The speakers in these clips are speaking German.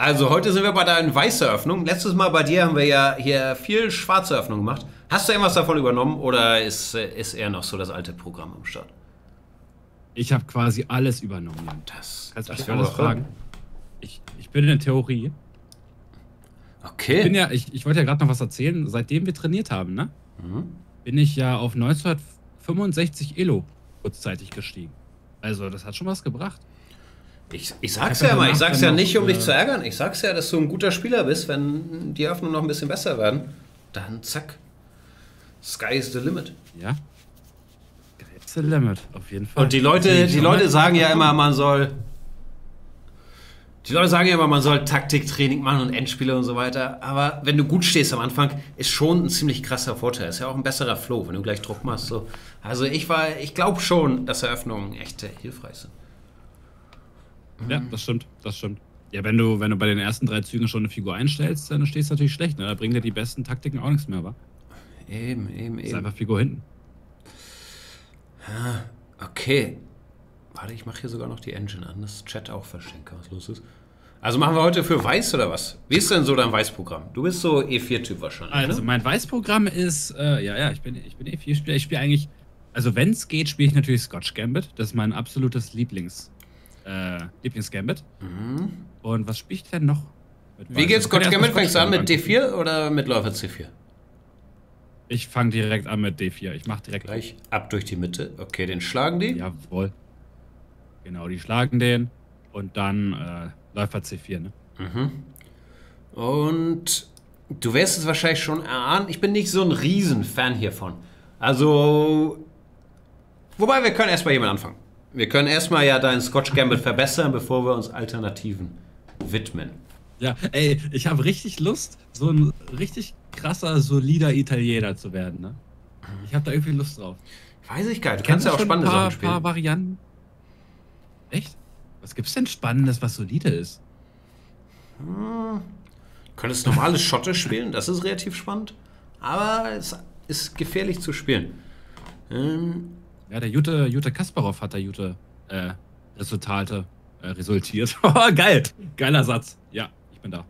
Also heute sind wir bei deinen weißen Eröffnungen. Letztes Mal bei dir haben wir ja hier viel schwarze Eröffnungen gemacht. Hast du irgendwas davon übernommen oder ist eher noch so das alte Programm am Start? Ich habe quasi alles übernommen. Kannst du mich alles fragen? Ich bin in der Theorie. Okay. Ich wollte ja gerade noch was erzählen. Seitdem wir trainiert haben, ne? Mhm. Bin ich ja auf 1965 Elo kurzzeitig gestiegen. Also das hat schon was gebracht. Ich sag's ja mal, ich sag's ja nicht, um dich zu ärgern. Ich sag's ja, dass du ein guter Spieler bist. Wenn die Eröffnungen noch ein bisschen besser werden, dann zack. Sky is the limit. Ja. It's the limit, auf jeden Fall. Und die Leute sagen ja immer, man soll. Die Leute sagen ja immer, man soll Taktiktraining machen und Endspiele und so weiter. Aber wenn du gut stehst am Anfang, ist schon ein ziemlich krasser Vorteil. Ist ja auch ein besserer Flow, wenn du gleich Druck machst. So. Also ich glaube schon, dass Eröffnungen echt hilfreich sind. Ja, das stimmt, das stimmt. Ja, wenn du bei den ersten 3 Zügen schon eine Figur einstellst, dann stehst du natürlich schlecht, ne? Da bringen dir die besten Taktiken auch nichts mehr, wa? Eben. Ist einfach Figur hinten. Ah, okay. Warte, ich mache hier sogar noch die Engine an, dass Chat auch verstehen kann, was los ist. Also machen wir heute für Weiß oder was? Wie ist denn so dein Weiß-Programm? Du bist so E4-Typ wahrscheinlich, also, ne? Mein Weiß-Programm ist, ich bin E4-Spieler. Ich spiele eigentlich, also wenn es geht, spiele ich natürlich Scotch Gambit. Das ist mein absolutes Lieblingsgambit. Mhm. Und was spiele ich denn noch? Wie geht's Scotch Gambit? Fängst du an mit D4 oder mit Läufer C4? Ich fange direkt an mit D4. Ich mache direkt gleich ab durch die Mitte. Okay, den schlagen die? Jawohl. Genau, die schlagen den. Und dann Läufer C4, ne? Mhm. Und du wirst es wahrscheinlich schon erahnen. Ich bin nicht so ein Riesenfan hiervon. Also, wobei wir können erstmal jemand anfangen. Wir können erstmal ja deinen Scotch Gambit verbessern, bevor wir uns Alternativen widmen. Ja, ey, ich habe richtig Lust, so ein richtig krasser, solider Italiener zu werden, ne? Ich habe da irgendwie Lust drauf. Weiß ich gar nicht, du kannst ja auch spannende Sachen spielen. Paar Varianten. Echt? Was gibt's denn Spannendes, was solide ist? Du könntest normales Schottisch spielen, das ist relativ spannend. Aber es ist gefährlich zu spielen. Ja, der Jute Kasparov hat da resultiert. Geil! Geiler Satz. Ja, ich bin da.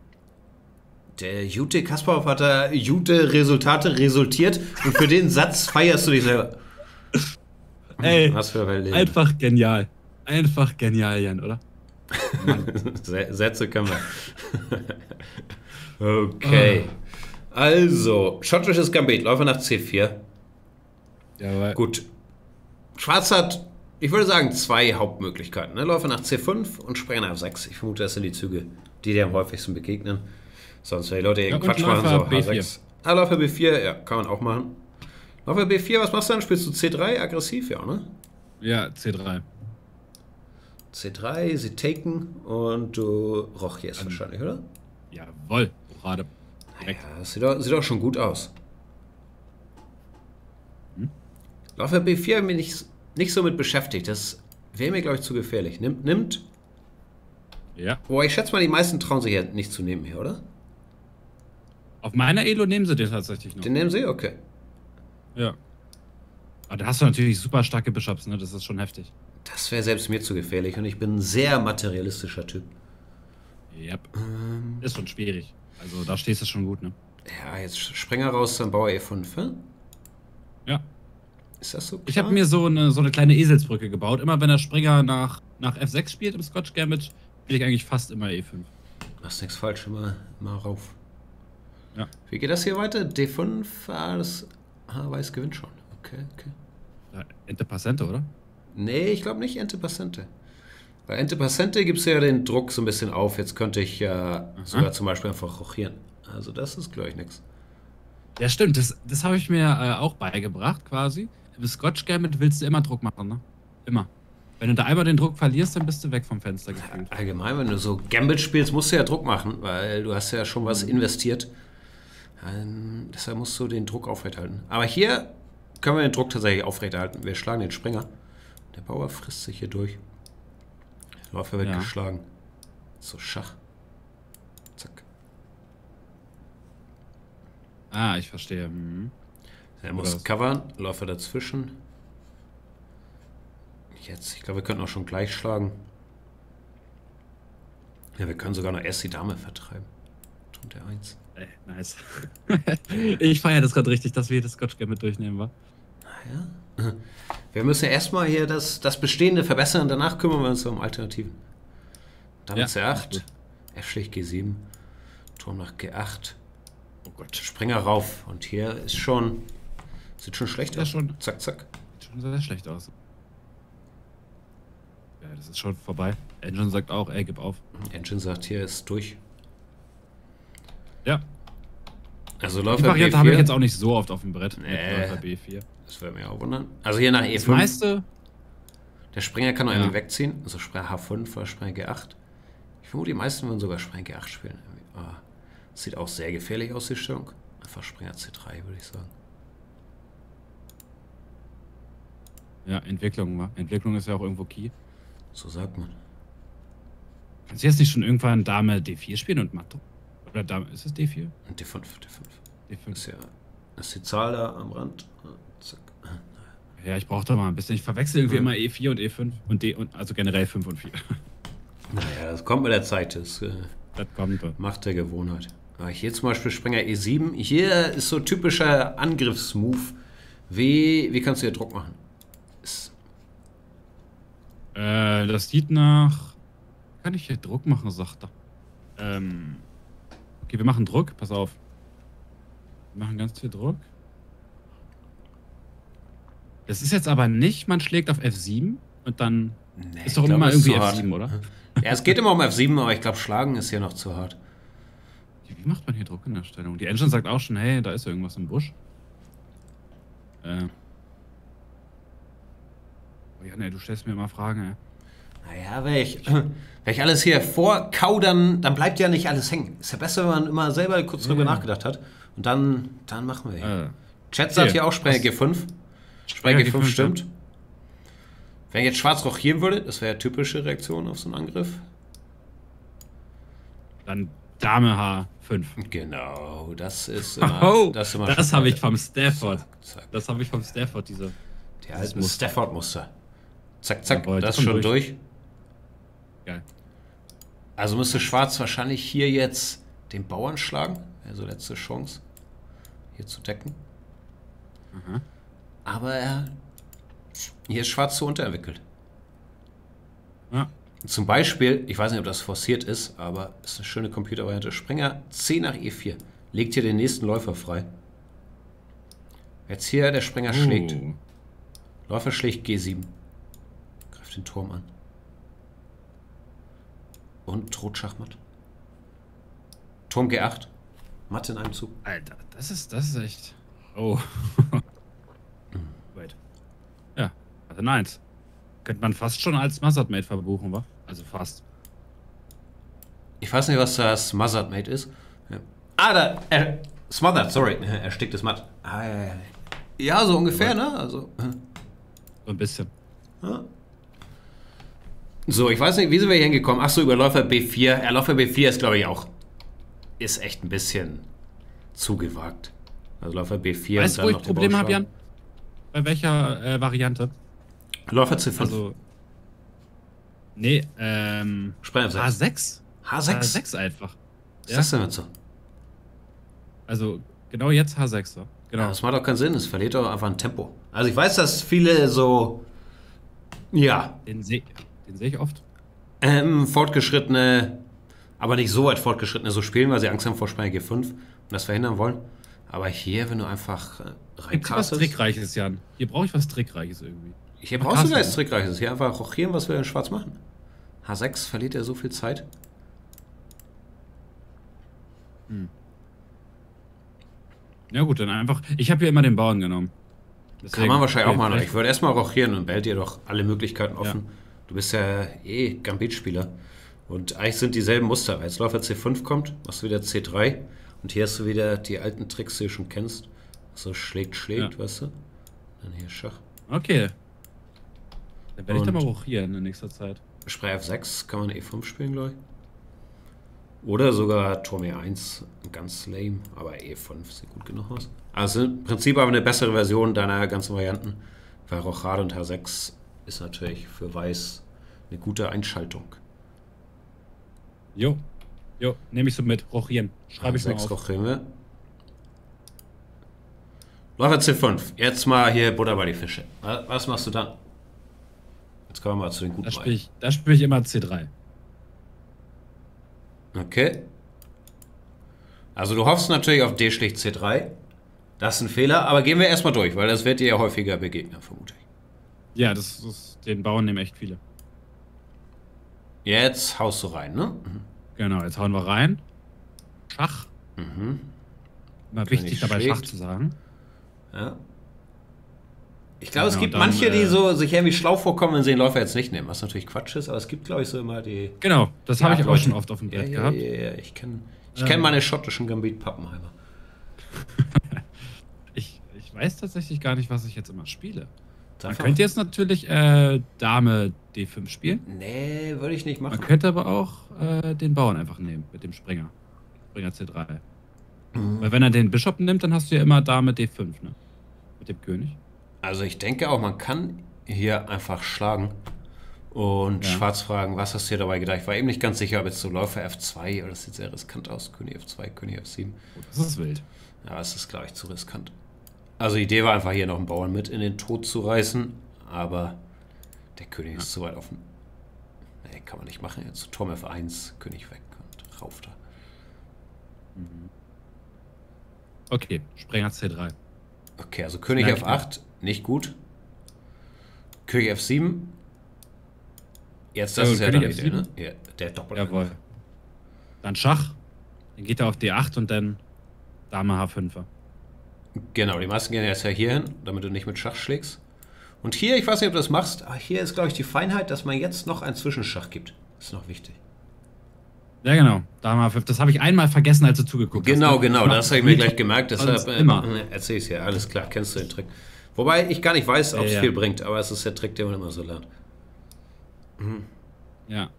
Der Jute Kasparov hat da Jute-Resultate resultiert und für den Satz feierst du dich selber. Ey, was für ein Leben. Einfach genial. Einfach genial, Jan, oder? Sätze können wir. Okay. Oh. Also, schottisches Gambit, Läufer nach C4. Jawohl. Gut. Schwarz hat, ich würde sagen, 2 Hauptmöglichkeiten, ne? Läufer nach C5 und Springer nach F6. Ich vermute, das sind die Züge, die dir am häufigsten begegnen. Sonst, wenn die Leute irgendeinen Quatsch machen, so H6. Ah, Läufer B4, ja, kann man auch machen. Läufer B4, was machst du dann? Spielst du C3? Aggressiv, ja, ne? Ja, C3. C3, sie taken und du rochierst wahrscheinlich, oder? Jawohl, gerade. Naja, das sieht doch schon gut aus. Läufer B4 bin ich nicht so mit beschäftigt. Das wäre mir, glaube ich, zu gefährlich. Nimmt. Ja. Boah, ich schätze mal, die meisten trauen sich ja nicht zu nehmen hier, oder? Auf meiner Elo nehmen sie den tatsächlich noch. Den nehmen sie? Okay. Ja. Aber da hast du natürlich super starke Bishops, ne? Das ist schon heftig. Das wäre selbst mir zu gefährlich und ich bin ein sehr materialistischer Typ. Ja. Yep. Ist schon schwierig. Also da stehst du schon gut, ne? Ja, jetzt Springer raus, dann Bauer E5, hm? Ja. Ist das so klar? Ich habe mir so eine kleine Eselsbrücke gebaut. Immer wenn der Springer nach F6 spielt im Scotch Gambit, spiele ich eigentlich fast immer E5. Machst nichts falsch, immer rauf. Ja. Wie geht das hier weiter? D5, Weiß gewinnt schon. Okay. Ja, Ente Passente, oder? Nee, ich glaube nicht Ente Passente. Bei Ente Passente gibt es ja den Druck so ein bisschen auf. Jetzt könnte ich ja sogar zum Beispiel einfach rochieren. Also das ist, glaube ich, nichts. Ja, stimmt. Das habe ich mir auch beigebracht, quasi. Im Scotch Gambit willst du immer Druck machen, ne? Immer. Wenn du da einmal den Druck verlierst, dann bist du weg vom Fenster gefühlt. Allgemein, wenn du so Gambit spielst, musst du ja Druck machen, weil du hast ja schon was investiert. Deshalb musst du den Druck aufrechterhalten. Aber hier können wir den Druck tatsächlich aufrechterhalten. Wir schlagen den Springer. Der Bauer frisst sich hier durch. Der Läufer wird geschlagen. So, Schach. Zack. Ah, ich verstehe. Mhm. Er muss covern, Läufer dazwischen. Jetzt, ich glaube, wir könnten auch schon gleich schlagen. Ja, wir können sogar noch erst die Dame vertreiben. Tut der 1. Ey, nice. Ich feiere das gerade richtig, dass wir das Scotch Gambit durchnehmen, wa? Naja. Wir müssen ja erstmal hier das Bestehende verbessern, danach kümmern wir uns um Alternativen. Dame C8, F-Schlicht G7, Turm nach G8. Oh Gott. Springer rauf. Und hier ist schon. Sieht schon schlecht aus. Schon, zack, zack. Sieht schon sehr schlecht aus. Ja, das ist schon vorbei. Engine sagt auch, ey, gib auf. Engine sagt, hier ist durch. Ja. Also Läufer B4. Die Variante habe ich jetzt auch nicht so oft auf dem Brett. Läufer B4. Das würde mich auch wundern. Also hier nach E5. Das meiste. Der Springer kann noch irgendwie wegziehen. Also Springer H5 oder Springer G8. Ich vermute, die meisten würden sogar Springer G8 spielen. Das sieht auch sehr gefährlich aus, die Stellung. Einfach Springer C3, würde ich sagen. Ja, Entwicklung war. Entwicklung ist ja auch irgendwo key. So sagt man. Kannst du jetzt nicht schon irgendwann Dame D4 spielen und Matt? Oder Dame, ist es D4? D5, D5. D5. Ist ja. Ist die Zahl da am Rand? Zack. Ja, ich brauche da mal ein bisschen. Ich verwechsel irgendwie immer E4 und E5 und D und also generell 5 und 4. Naja, das kommt mit der Zeit. Das kommt. Macht der Gewohnheit. Aber hier zum Beispiel Springer E7. Hier ist so typischer Angriffsmove. Wie kannst du hier Druck machen? Das sieht nach. Kann ich hier Druck machen, sagt er. Okay, wir machen Druck, pass auf. Wir machen ganz viel Druck. Das ist jetzt aber nicht, man schlägt auf F7 und dann. Nee, ist doch immer irgendwie F7, oder? Ja, es geht immer um F7, aber ich glaube, Schlagen ist hier noch zu hart. Wie macht man hier Druck in der Stellung? Die Engine sagt auch schon, hey, da ist ja irgendwas im Busch. Ja, ne, du stellst mir immer Fragen, ey. Naja, wenn ich alles hier vorkaudern, dann bleibt ja nicht alles hängen. Ist ja besser, wenn man immer selber kurz drüber nachgedacht hat. Und dann machen wir hier. Chat sagt hier auch Springer G5. Springer G5 stimmt. Wenn ich jetzt schwarz rochieren würde, das wäre ja typische Reaktion auf so einen Angriff. Dann Dame H5. Genau, das ist immer, das habe ich vom Stafford. Zack, zack. Das habe ich vom Stafford, die alten Stafford-Muster. Zack, zack, ja, das ist schon durch. Geil. Also müsste Schwarz wahrscheinlich hier jetzt den Bauern schlagen. Also letzte Chance, hier zu decken. Mhm. Aber hier ist Schwarz so unterentwickelt. Ja. Zum Beispiel, ich weiß nicht, ob das forciert ist, aber ist eine schöne Computervariante. Springer C nach E4. Legt hier den nächsten Läufer frei. Jetzt hier der Springer schlägt. Läufer schlägt G7. Greift den Turm an. Und droht Schachmatt. Turm G8. Matt in einem Zug. Alter, das ist echt. Oh. Wait. Ja, also nein. Könnte man fast schon als Mazard Mate verbuchen, wa? Also fast. Ich weiß nicht, was das Mazard Mate ist. Ja. Ah, da. Smothered, sorry. Ersticktes Matt. Ah, ja. Ja, so ungefähr, ne? Also. So ein bisschen. Ja. So, ich weiß nicht, wie sind wir hier hingekommen? Ach so, über Läufer B4. Läufer B4 ist, glaube ich, auch. Ist echt ein bisschen zugewagt. Also Läufer B4. Weißt du, wo ich Probleme habe, Jan? Bei welcher Variante? Läufer C5. Also, nee, H6? H6 einfach. Was ist das denn so? Also, genau jetzt H6, so. Genau. Ja, das macht doch keinen Sinn, es verliert doch einfach ein Tempo. Also ich weiß, dass viele so. Ja. Den seh ich oft. Fortgeschrittene, aber nicht so weit fortgeschrittene, so spielen, weil sie Angst haben vor Springer G5 und das verhindern wollen. Aber hier, wenn du einfach reinkastest. Hier brauche ich was Trickreiches, Jan. Hier brauche ich was Trickreiches irgendwie. Hier brauchst du gar nichts Trickreiches. Hier einfach rochieren, was wir in Schwarz machen. H6 verliert ja so viel Zeit. Hm. Ja gut, dann einfach. Ich habe hier immer den Bauern genommen. Deswegen kann man wahrscheinlich auch mal noch. Ich würde erstmal rochieren und behält dir doch alle Möglichkeiten offen. Ja. Du bist ja eh Gambit-Spieler. Und eigentlich sind dieselben Muster. Als Läufer C5 kommt, machst du wieder C3. Und hier hast du wieder die alten Tricks, die du schon kennst. Also schlägt, ja, weißt du? Dann hier Schach. Okay. Dann werde ich da mal rochieren in nächster Zeit. Springer F6 kann man E5 spielen, glaube ich. Oder sogar Turm E1. Ganz lame. Aber E5 sieht gut genug aus. Also im Prinzip aber eine bessere Version deiner ganzen Varianten. Weil Rochade und H6 ist natürlich für Weiß eine gute Einschaltung. Jo. Jo, nehme ich so mit. Rochien. Schreibe ich so auf. 6 Rochien, ne? Läufer C5. Jetzt mal hier Butter bei die Fische. Was machst du dann? Jetzt kommen wir mal zu den guten. Da spiele ich immer C3. Okay. Also du hoffst natürlich auf D schlicht C3. Das ist ein Fehler, aber gehen wir erstmal durch, weil das wird dir ja häufiger begegnen, vermute ich. Ja, den bauen nehmen echt viele. Jetzt haust du rein, ne? Mhm. Genau, jetzt hauen wir rein. Schach. Mhm. Immer wichtig dabei, Schach zu sagen. Ja. Ich glaube, es gibt manche, die so sich irgendwie schlau vorkommen, wenn sie den Läufer jetzt nicht nehmen, was natürlich Quatsch ist, aber es gibt, glaube ich, so immer die... Genau, das habe ich auch schon oft auf dem Brett gehabt. Ja, ich kenne meine schottischen Gambit-Pappenheimer. ich weiß tatsächlich gar nicht, was ich jetzt immer spiele. Man könnte jetzt natürlich Dame D5 spielen. Nee, würde ich nicht machen. Man könnte aber auch den Bauern einfach nehmen mit dem Springer. Springer C3. Mhm. Weil wenn er den Bischof nimmt, dann hast du ja immer Dame D5, ne? Mit dem König. Also ich denke auch, man kann hier einfach schlagen und Schwarz fragen, was hast du dir dabei gedacht? Ich war eben nicht ganz sicher, ob jetzt so Läufer F2 oder das sieht sehr riskant aus. König F2, König F7. Das ist wild. Ja, es ist, glaube ich, zu riskant. Also die Idee war einfach, hier noch einen Bauern mit in den Tod zu reißen, aber der König ist zu weit offen. Nee, kann man nicht machen. Jetzt Turm F1, König weg und rauf da. Okay, Springer C3. Okay, also König F8, nicht gut. König F7. Jetzt das ist ja König F7, ne? Ja, der Doppelkopf. Jawohl. Dann Schach. Dann geht er auf D8 und dann Dame H5er. Genau, die meisten gehen jetzt ja hier hin, damit du nicht mit Schach schlägst. Und hier, ich weiß nicht, ob du das machst, aber hier ist, glaube ich, die Feinheit, dass man jetzt noch einen Zwischenschach gibt. Das ist noch wichtig. Ja, genau. Das habe ich einmal vergessen, als du zugeguckt hast. Genau. Das habe ich mir gleich gemerkt. Deshalb erzähl ich es ja. Alles klar, kennst du den Trick. Wobei ich gar nicht weiß, ob es viel bringt, aber es ist der Trick, den man immer so lernt. Mhm. Ja.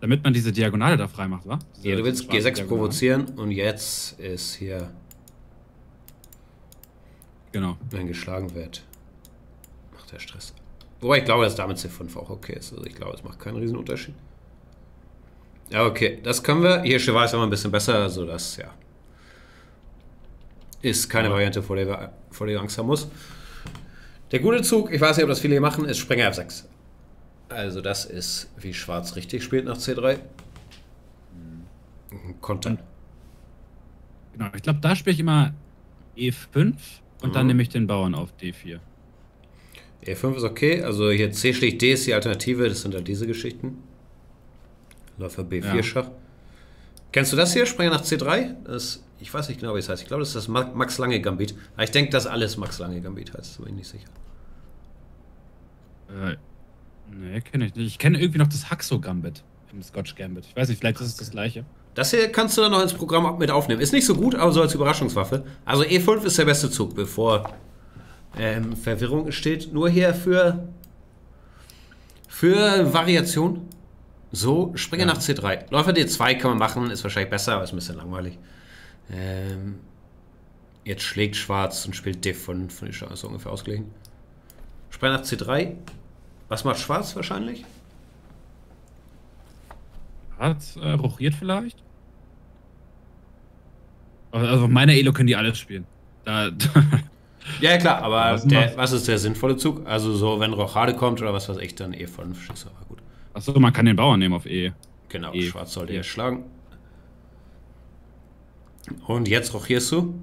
Damit man diese Diagonale da frei macht, wa? Ja, du willst G6 provozieren und jetzt ist hier... Genau. Wenn geschlagen wird, macht der Stress. Wobei ich glaube, dass damit C5 auch okay ist. Also ich glaube, es macht keinen Riesenunterschied. Ja, okay, das können wir. Hier Cheval ist aber ein bisschen besser, also das, ja. Ist keine Variante, vor der wir Angst haben muss. Der gute Zug, ich weiß nicht, ob das viele hier machen, ist Springer F6. Also das ist, wie Schwarz richtig spielt nach C3. Kontern. Genau, ich glaube, da spiele ich immer E5. Und dann nehme ich den Bauern auf D4. E5 ist okay. Also hier C schlicht D ist die Alternative. Das sind dann diese Geschichten. Läufer B4-Schach. Ja. Kennst du das hier? Springer nach C3? Ich weiß nicht genau, wie es heißt. Ich glaube, das ist das Max-Lange-Gambit. Aber ich denke, dass alles Max-Lange-Gambit heißt. Da bin ich nicht sicher. Nee, kenne ich nicht. Ich kenne irgendwie noch das Haxo-Gambit im Scotch Gambit. Ich weiß nicht, vielleicht ist es das gleiche. Das hier kannst du dann noch ins Programm mit aufnehmen. Ist nicht so gut, aber so als Überraschungswaffe. Also E5 ist der beste Zug, bevor Verwirrung entsteht. Nur hier für Variation. So, Springer nach C3. Läufer D2 kann man machen, ist wahrscheinlich besser, aber ist ein bisschen langweilig. Jetzt schlägt Schwarz und spielt D5. Ist ungefähr ausgeglichen. Springer nach C3. Was macht Schwarz wahrscheinlich? Rochiert vielleicht? Also auf meiner Elo können die alles spielen. Ja klar, aber was ist der sinnvolle Zug? Also so, wenn Rochade kommt oder was weiß ich, dann E5 schießt aber gut. Achso, man kann den Bauern nehmen auf E. Genau, E. Schwarz sollte ja schlagen. Und jetzt rochierst du.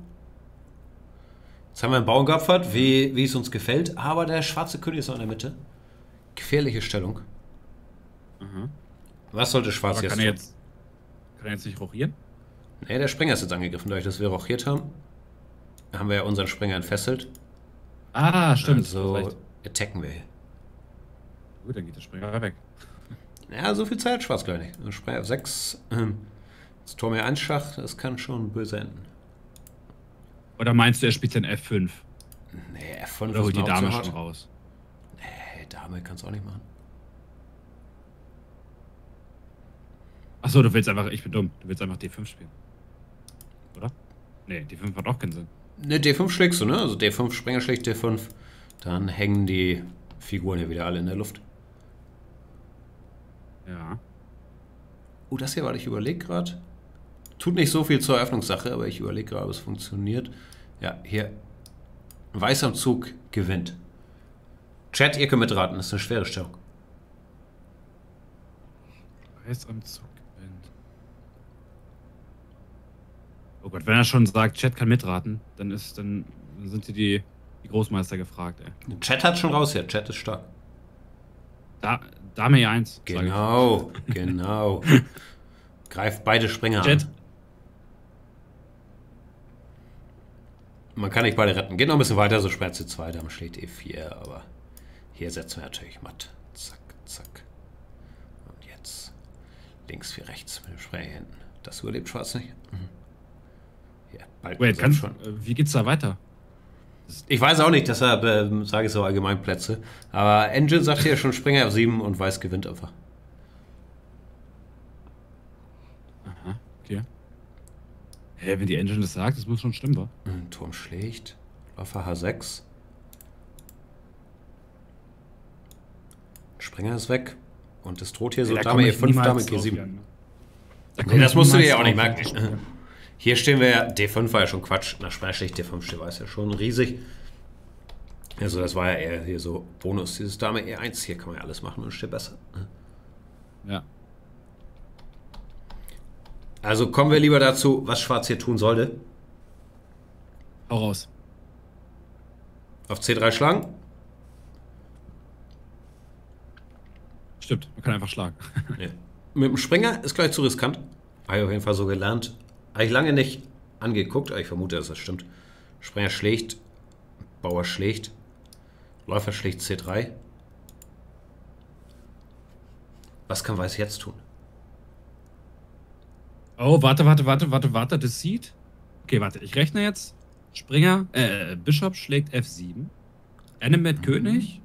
Jetzt haben wir einen Bauern geopfert, wie es uns gefällt, aber der schwarze König ist noch in der Mitte. Gefährliche Stellung. Mhm. Was sollte Schwarz jetzt tun? Kann er jetzt nicht rochieren? Nee, der Springer ist jetzt angegriffen. Dadurch, dass wir rochiert haben, haben wir ja unseren Springer entfesselt. Ah, stimmt. Also attacken wir hier. Gut, dann geht der Springer weg. Ja, so viel Zeit hat Schwarz gleich nicht. Springer F6. Das Turm E1 Schach, das kann schon böse enden. Oder meinst du, er spielt dann F5? Nee, F5 oder holt die Dame schon raus. Nee, Dame kannst du auch nicht machen. Achso, ich bin dumm, du willst einfach D5 spielen. Oder? Nee, D5 hat auch keinen Sinn. Ne, D5 schlägst du, ne? Also D5, Springer schlägt D5. Dann hängen die Figuren ja wieder alle in der Luft. Ja. Oh, das hier, warte, ich überlege gerade. Tut nicht so viel zur Eröffnungssache, aber ich überlege gerade, ob es funktioniert. Ja, hier. Weiß am Zug gewinnt. Chat, ihr könnt mitraten, das ist eine schwere Stellung. Weiß am Zug gewinnt. Oh Gott, wenn er schon sagt, Chat kann mitraten, dann ist, dann sind hier die Großmeister gefragt, ey. Chat hat schon raus, ja, Chat ist stark. Dame E1. Genau, genau. Greift beide Springer Chat an. Man kann nicht beide retten. Geht noch ein bisschen weiter, so sperrt C2, dann schlägt E4, aber hier setzen wir natürlich matt. Zack, zack. Und jetzt links wie rechts mit dem Springer hinten. Das überlebt Schwarz nicht. Ja, bald wait, kann schon. Wie geht's da weiter? Ich weiß auch nicht, deshalb sage ich so allgemein Plätze. Aber Engine sagt hier schon Springer F7 und Weiß gewinnt einfach. Aha, okay. Hä, wenn die Engine das sagt, das muss schon stimmen, wa? Turm schlägt. Läufer H6. Springer ist weg. Und es droht hier so Dame E5, Dame G7. Ne? Da nee, das musst du dir ja auch nicht merken. Hier stehen wir ja, D5 war ja schon Quatsch, nach Springer-Schlicht D5 steht Weiß ja schon riesig. Also das war ja eher hier so Bonus, dieses Dame E1, hier kann man ja alles machen und steht besser. Ja. Also kommen wir lieber dazu, was Schwarz hier tun sollte. Hau raus. Auf C3 schlagen. Stimmt, man kann einfach schlagen. Ja. Mit dem Springer ist gleich zu riskant. Habe ich auf jeden Fall so gelernt. Habe ich lange nicht angeguckt, aber ich vermute, dass das stimmt. Springer schlägt, Bauer schlägt, Läufer schlägt C3. Was kann Weiß jetzt tun? Oh, warte, das sieht. Okay, warte, ich rechne jetzt. Springer, Bischof schlägt F7. Animate König.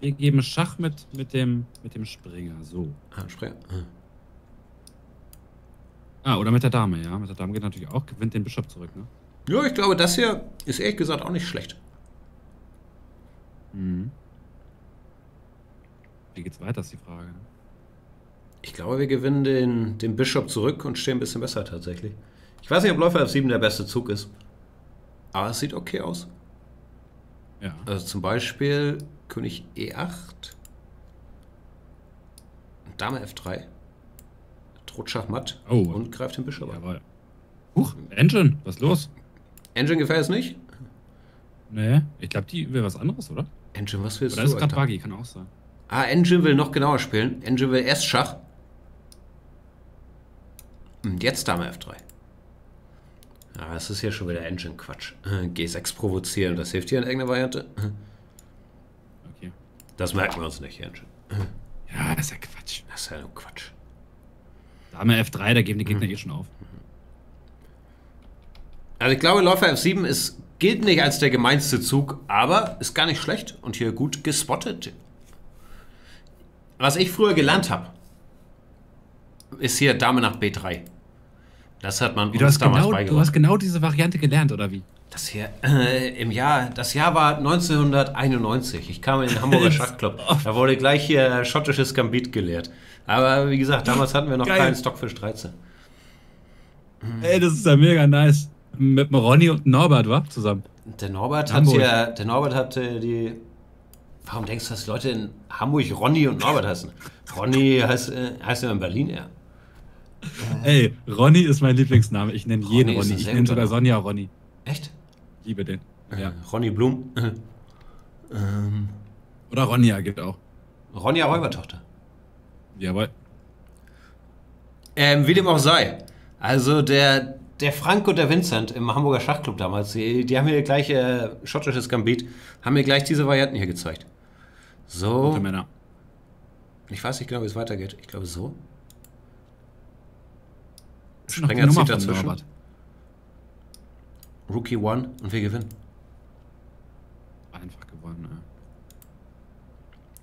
Wir geben Schach mit dem Springer, so. Ah, Springer. Hm. Ah, oder mit der Dame, ja. Mit der Dame geht natürlich auch, gewinnt den Bischof zurück, ne? Ja, ich glaube, das hier ist ehrlich gesagt auch nicht schlecht. Mhm. Wie geht's weiter, ist die Frage. Ich glaube, wir gewinnen den Bischof zurück und stehen ein bisschen besser tatsächlich. Ich weiß nicht, ob Läufer F7 der beste Zug ist. Aber es sieht okay aus. Ja. Also zum Beispiel König E8. Und Dame F3. Rutschachmatt und greift den Bischof an. Huch, Engine, was ist los? Engine gefällt es nicht? Nee, ich glaube, die will was anderes, oder? Engine, was willst du? Das ist gerade buggy, kann auch sein. Ah, Engine will noch genauer spielen. Engine will erst Schach. Und jetzt Dame F3. Ah, das ist ja schon wieder Engine-Quatsch. G6 provozieren, das hilft hier in irgendeiner Variante. Okay. Das merken wir uns nicht, Engine. Ja, das ist ja Quatsch. Das ist ja nur Quatsch. Dame F3, da geben die Gegner eh schon auf. Also ich glaube, Läufer F7 gilt nicht als der gemeinste Zug, aber ist gar nicht schlecht und hier gut gespottet. Was ich früher gelernt habe, ist hier Dame nach B3. Das hat man uns damals beigebracht. Du hast genau diese Variante gelernt, oder wie? Das hier, das Jahr war 1991. Ich kam in den Hamburger Schachclub. Da wurde gleich hier schottisches Gambit gelehrt. Aber wie gesagt, damals hatten wir noch keinen Stockfish 13. Ey, das ist ja mega nice. Mit Ronny und Norbert, wa? Zusammen. Der Norbert hat ja, warum denkst du, dass Leute in Hamburg Ronny und Norbert heißen? Ronny heißt ja in Berlin, ja. Ey, Ronny ist mein Lieblingsname. Ich nenne jeden Ronny. Ich nenne sogar Sonja Ronny. Echt? Liebe den. Ja. Ronny Blum. Oder Ronja gibt auch. Ronja Räubertochter. Jawohl. Wie dem auch sei. Also der Frank und der Vincent im Hamburger Schachclub damals, die haben hier gleich schottisches Gambit, haben mir gleich diese Varianten hier gezeigt. So. Gute Männer. Ich weiß nicht genau, wie es weitergeht. Ich glaube so. Springer zieht dazwischen. Rookie One und wir gewinnen. Einfach gewonnen, ja.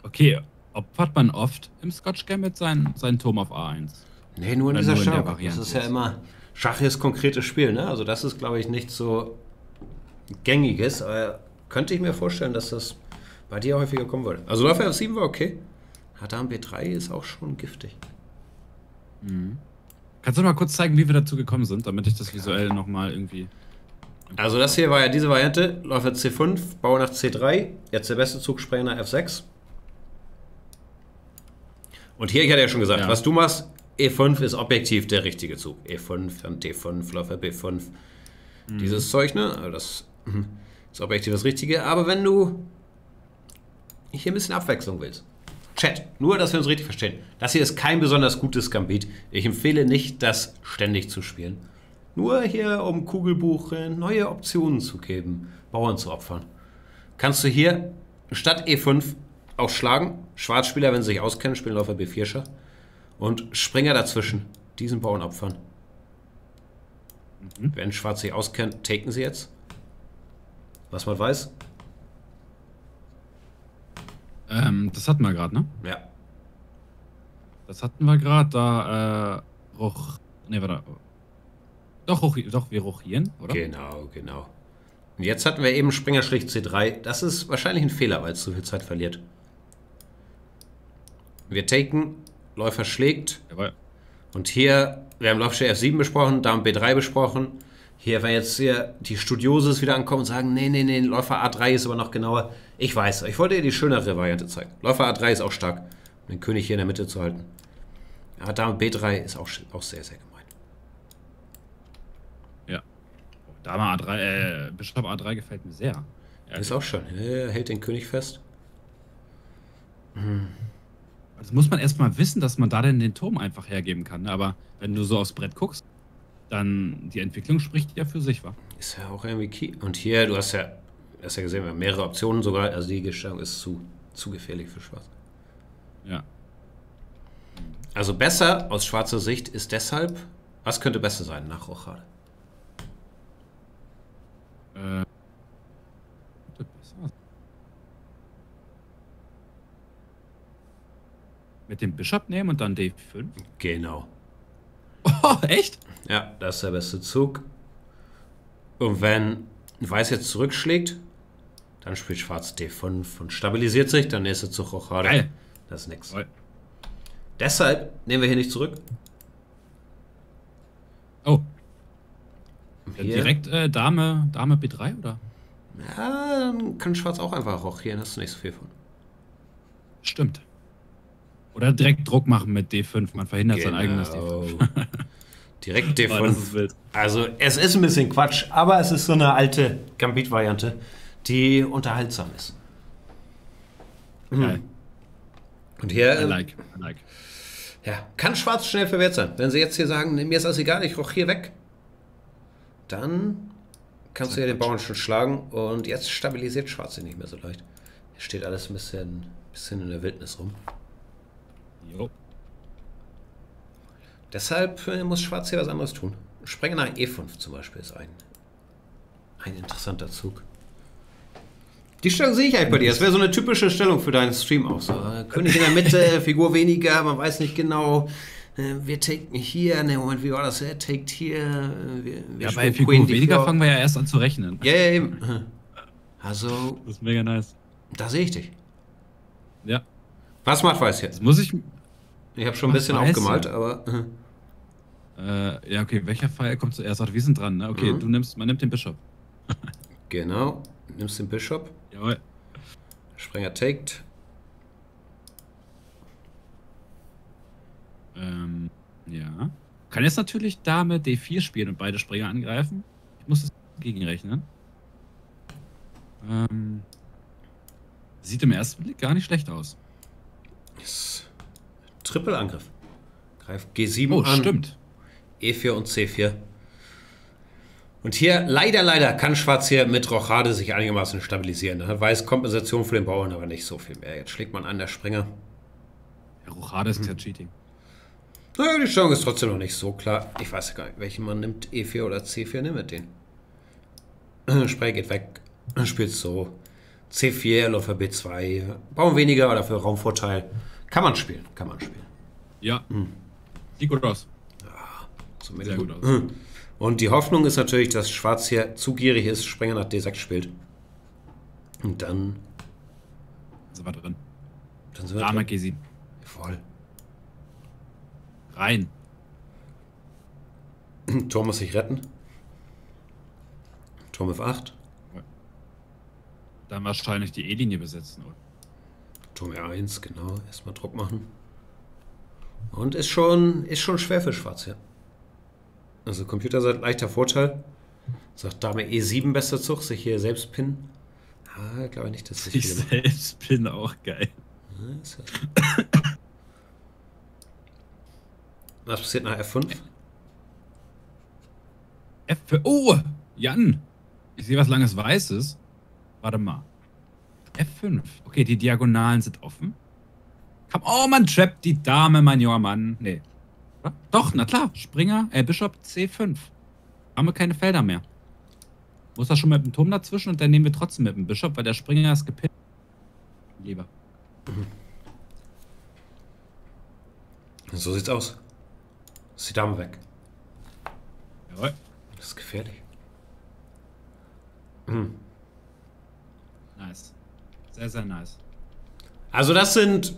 Okay, opfert man oft im Scotch Gambit seinen Turm auf A1? Nee, nur in dieser Stellung. Das ist ja immer, Schach ist konkretes Spiel, ne? Also das ist, glaube ich, nicht so gängiges, aber könnte ich mir vorstellen, dass das bei dir häufiger kommen würde. Also Läufer F7 war okay. Hat Dame B3 ist auch schon giftig. Mhm. Kannst du mal kurz zeigen, wie wir dazu gekommen sind, damit ich das visuell nochmal irgendwie... Also das hier war ja diese Variante, Läufer C5, Bauer nach C3, jetzt der beste Zug, Sprenger nach F6. Und hier, ich hatte ja schon gesagt, was du machst, E5 ist objektiv der richtige Zug. E5, dann D5, Läufer B5, dieses Zeug, ne? Also das ist objektiv das Richtige, aber wenn du hier ein bisschen Abwechslung willst. Chat, nur, dass wir uns richtig verstehen. Das hier ist kein besonders gutes Gambit. Ich empfehle nicht, das ständig zu spielen. Nur hier, um Kugelbuch neue Optionen zu geben, Bauern zu opfern. Kannst du hier statt E5 auch schlagen. Schwarzspieler, wenn sie sich auskennen, spielen Läufer B4 Schach. Und Springer dazwischen, diesen Bauern opfern. Wenn Schwarz sich auskennt, taken sie jetzt. Was man weiß. Das hatten wir gerade, ne? Ja. Das hatten wir gerade, da ne, warte. Doch, wir rochieren, oder? Genau, genau. Und jetzt hatten wir eben Springer schlicht C3. Das ist wahrscheinlich ein Fehler, weil es zu viel Zeit verliert. Wir taken, Läufer schlägt. Jawohl. Und hier, wir haben Läufer F7 besprochen, Dame B3 besprochen. Hier, wenn jetzt hier die Studioses wieder ankommen und sagen, nee, nee, nee, Läufer A3 ist aber noch genauer. Ich weiß, ich wollte dir die schönere Variante zeigen. Läufer A3 ist auch stark, um den König hier in der Mitte zu halten. Ja, Dame B3 ist auch sehr, sehr gemein. Ja. Dame A3, Bischof A3 gefällt mir sehr. Ja, ist auch schön. Er hält den König fest. Also muss man erstmal wissen, dass man da denn den Turm einfach hergeben kann. Aber wenn du so aufs Brett guckst, dann die Entwicklung spricht ja für sich, wa? Ist ja auch irgendwie key. Und hier, du hast ja gesehen, wir haben mehrere Optionen sogar. Also die Gestaltung ist zu gefährlich für Schwarz. Ja. Also besser aus schwarzer Sicht ist deshalb, was könnte besser sein nach Rochade? Mit dem Bischof nehmen und dann D5? Genau. Oh, echt? Ja, das ist der beste Zug. Und wenn Weiß jetzt zurückschlägt, dann spielt Schwarz D5 und stabilisiert sich. Der nächste Zug Rochade. Geil. Das ist nix. Geil. Deshalb nehmen wir hier nicht zurück. Oh. Hier. Direkt Dame B3, oder? Ja, dann kann Schwarz auch einfach rochieren. Hast du nicht so viel von. Stimmt. Oder direkt Druck machen mit D5. Man verhindert sein eigenes D5. Direkt D5. Also es ist ein bisschen Quatsch, aber es ist so eine alte Gambit-Variante, die unterhaltsam ist. Und hier... I like. Ja, kann Schwarz schnell verwehrt sein. Wenn sie jetzt hier sagen, mir ist das egal, ich roch hier weg, dann kannst du ja den Bauern schon schlagen. Und jetzt stabilisiert Schwarz ihn nicht mehr so leicht. Hier steht alles ein bisschen in der Wildnis rum. Jo. Deshalb muss Schwarz hier was anderes tun. Sprenger nach E5 zum Beispiel ist ein interessanter Zug. Die Stellung sehe ich eigentlich bei dir. Das wäre so eine typische Stellung für deinen Stream auch. So. König in der Mitte, Figur weniger, man weiß nicht genau. Wir taken hier, ne Moment, wie war das? Er taked hier. Wir bei Figur Queen weniger fangen wir ja erst an zu rechnen. Ja, yeah, eben. Also. Das ist mega nice. Da sehe ich dich. Ja. Was macht Weiß jetzt? Muss ich... Ich habe schon ein bisschen aufgemalt, aber... ja, okay, welcher Pfeil kommt zuerst? Ach, wir sind dran, ne? Okay, man nimmt den Bischof. Genau, nimmst den Bischof. Jawohl. Sprenger taked. Ja. Kann jetzt natürlich Dame D4 spielen und beide Springer angreifen. Ich muss das gegenrechnen. Sieht im ersten Blick gar nicht schlecht aus. Yes. Triple-Angriff. Greift G7 an. Stimmt. E4 und C4. Und hier, leider, kann Schwarz hier mit Rochade sich einigermaßen stabilisieren. Da hat Weiß Kompensation für den Bauern, aber nicht so viel mehr. Jetzt schlägt man an der Springer. Ja, Rochade ist ja Cheating. Naja, die Stellung ist trotzdem noch nicht so klar. Ich weiß gar nicht, welchen man nimmt. E4 oder C4, nehmen wir den. Sprenger geht weg. Spielt so. C4, Läufer B2. Bauern weniger, aber dafür Raumvorteil. Kann man spielen. Ja. Sieht gut aus. Ja, zumindest sehr gut aus. Und die Hoffnung ist natürlich, dass Schwarz hier zu gierig ist, Springer nach D6 spielt. Und dann... sind wir drin. Dann sind wir drin. Dame G7. Voll. Rein. Turm muss sich retten. Turm F8. Dann wahrscheinlich die E-Linie besetzen, oder? Turm R1, genau. Erstmal Druck machen. Und ist schon schwer für Schwarz, ja. Also Computer sagt leichter Vorteil. Sagt Dame E7 bester Zug, sich hier selbst pinnen. Ah, glaube ich nicht, dass sich hier selbst pinnen auch geil. Was passiert nach F5? F4. Oh! Jan! Ich sehe was langes Weißes. Warte mal. F5. Okay, die Diagonalen sind offen. Oh, man trappt die Dame, mein junger Mann. Nee. Doch, na klar. Springer, Bischof C5. Haben wir keine Felder mehr. Muss das schon mit dem Turm dazwischen und dann nehmen wir trotzdem mit dem Bischof, weil der Springer ist gepinnt. Lieber. So sieht's aus. Ist die Dame weg. Jawohl. Das ist gefährlich. Nice. Sehr, sehr nice. Also das sind...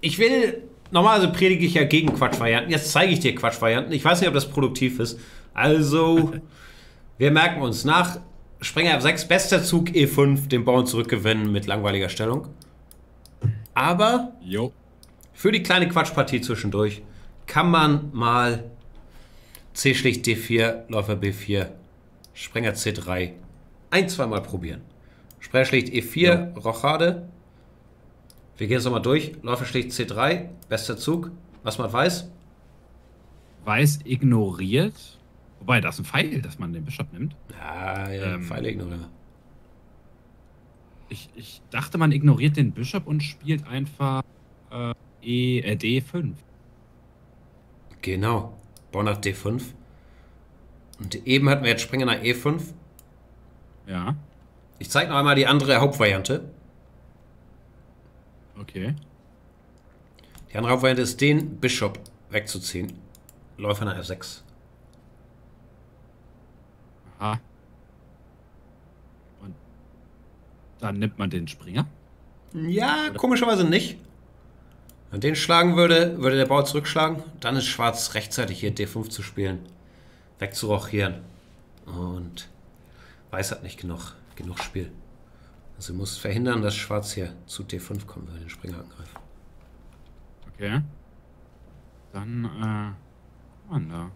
Ich will... Normalerweise predige ich ja gegen Quatschvarianten. Jetzt zeige ich dir Quatschvarianten. Ich weiß nicht, ob das produktiv ist. Also, wir merken uns nach. Springer F6, bester Zug E5, den Bauern zurückgewinnen mit langweiliger Stellung. Aber jo, für die kleine Quatschpartie zwischendurch kann man mal C schlicht D4, Läufer B4, Springer C3 ein-, zweimal probieren. Springer schlicht E4, jo. Rochade. Wir gehen es nochmal durch. Läufer schlicht C3, bester Zug. Was macht Weiß? Weiß ignoriert. Wobei, das ist ein Pfeil, dass man den Bischof nimmt. Ah, ja, Pfeil ignoriert. Ich dachte, man ignoriert den Bischof und spielt einfach D5. Genau. Bauer nach D5. Und eben hatten wir jetzt Springer nach E5. Ja. Ich zeige noch einmal die andere Hauptvariante. Okay. Die andere Hauptvariante ist, den Bischof wegzuziehen. Läufer nach F6. Aha. Und dann nimmt man den Springer? Ja, oder? Komischerweise nicht. Wenn den schlagen würde, würde der Bauer zurückschlagen. Dann ist Schwarz rechtzeitig hier D5 zu spielen. Wegzurochieren. Und Weiß hat nicht genug Spiel. Sie muss verhindern, dass Schwarz hier zu D5 kommt, wenn den Springer angreift. Okay. Dann, Mann, da.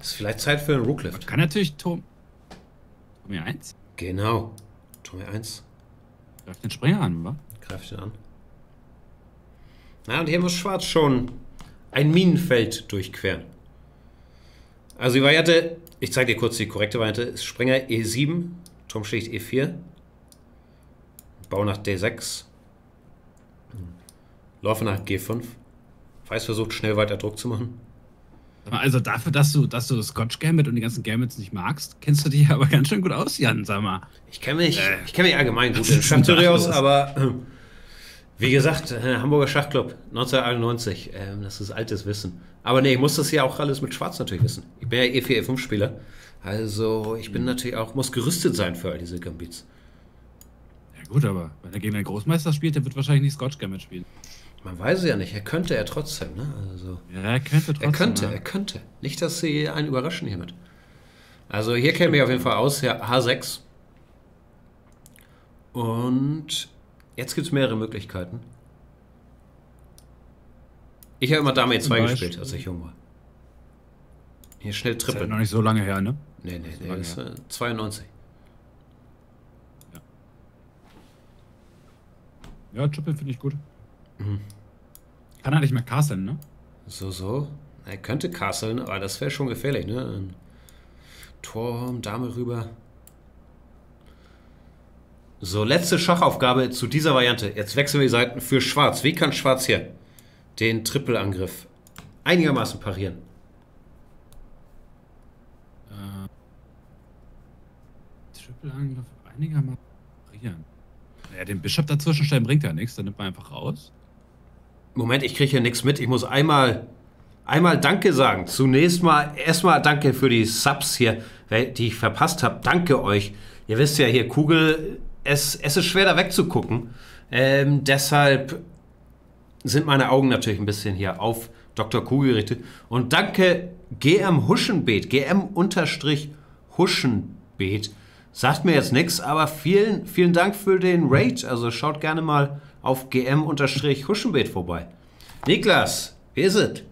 Ist vielleicht Zeit für einen Rooklift. Man kann natürlich Turm E1. Genau. Turm E1. Greift den Springer an, oder? Greift den an. Na, und hier muss Schwarz schon ein Minenfeld durchqueren. Also die Variante, ich zeige dir kurz die korrekte Variante, ist Springer E7, Turm schlicht E4, Bau nach D6, Läufer nach G5. Weiß versucht schnell weiter Druck zu machen. Also dafür, dass du das Scotch Gambit und die ganzen Gambits nicht magst, kennst du dich aber ganz schön gut aus, Jan, sag mal. Ich kenne mich allgemein gut in Schachtheorie aus, aber wie gesagt, Hamburger Schachclub 1991, das ist altes Wissen. Aber nee, ich muss das ja auch alles mit Schwarz natürlich wissen. Ich bin ja E4, E5-Spieler. Also ich bin natürlich auch, muss gerüstet sein für all diese Gambits. Ja gut, aber wenn er gegen einen Großmeister spielt, der wird wahrscheinlich nicht Scotch Gambit spielen. Man weiß es ja nicht, er könnte trotzdem, ne? Also, ja, er könnte trotzdem. Er könnte. Nicht, dass sie einen überraschen hiermit. Also hier käme ich auf jeden Fall aus, ja, H6. Und jetzt gibt es mehrere Möglichkeiten. Ich habe immer Dame E2 gespielt, als ich jung war. Hier schnell Triple. Das ist ja noch nicht so lange her, ne? Nee, so das ist 92. Ja, Triple finde ich gut. Kann er nicht mehr castlen, ne? So. Er könnte castlen, aber das wäre schon gefährlich, ne? Ein Turm, Dame rüber. So, letzte Schachaufgabe zu dieser Variante. Jetzt wechseln wir die Seiten für Schwarz. Wie kann Schwarz hier den Triple-Angriff einigermaßen parieren? Triple-Angriff einigermaßen parieren? Ja, den Bischof dazwischen stellen bringt ja nichts, dann nimmt man einfach raus. Moment, ich kriege hier nichts mit. Ich muss einmal Danke sagen. Zunächst mal erstmal Danke für die Subs hier, die ich verpasst habe. Danke euch. Ihr wisst ja hier, Kugel, es ist schwer da wegzugucken. Deshalb sind meine Augen natürlich ein bisschen hier auf Dr. Kuhgerichte. Und danke GM Huschenbeth, GM-Huschenbeth. Sagt mir jetzt nichts, aber vielen, vielen Dank für den Raid. Also schaut gerne mal auf GM-Huschenbeth vorbei. Niklas, wie ist es?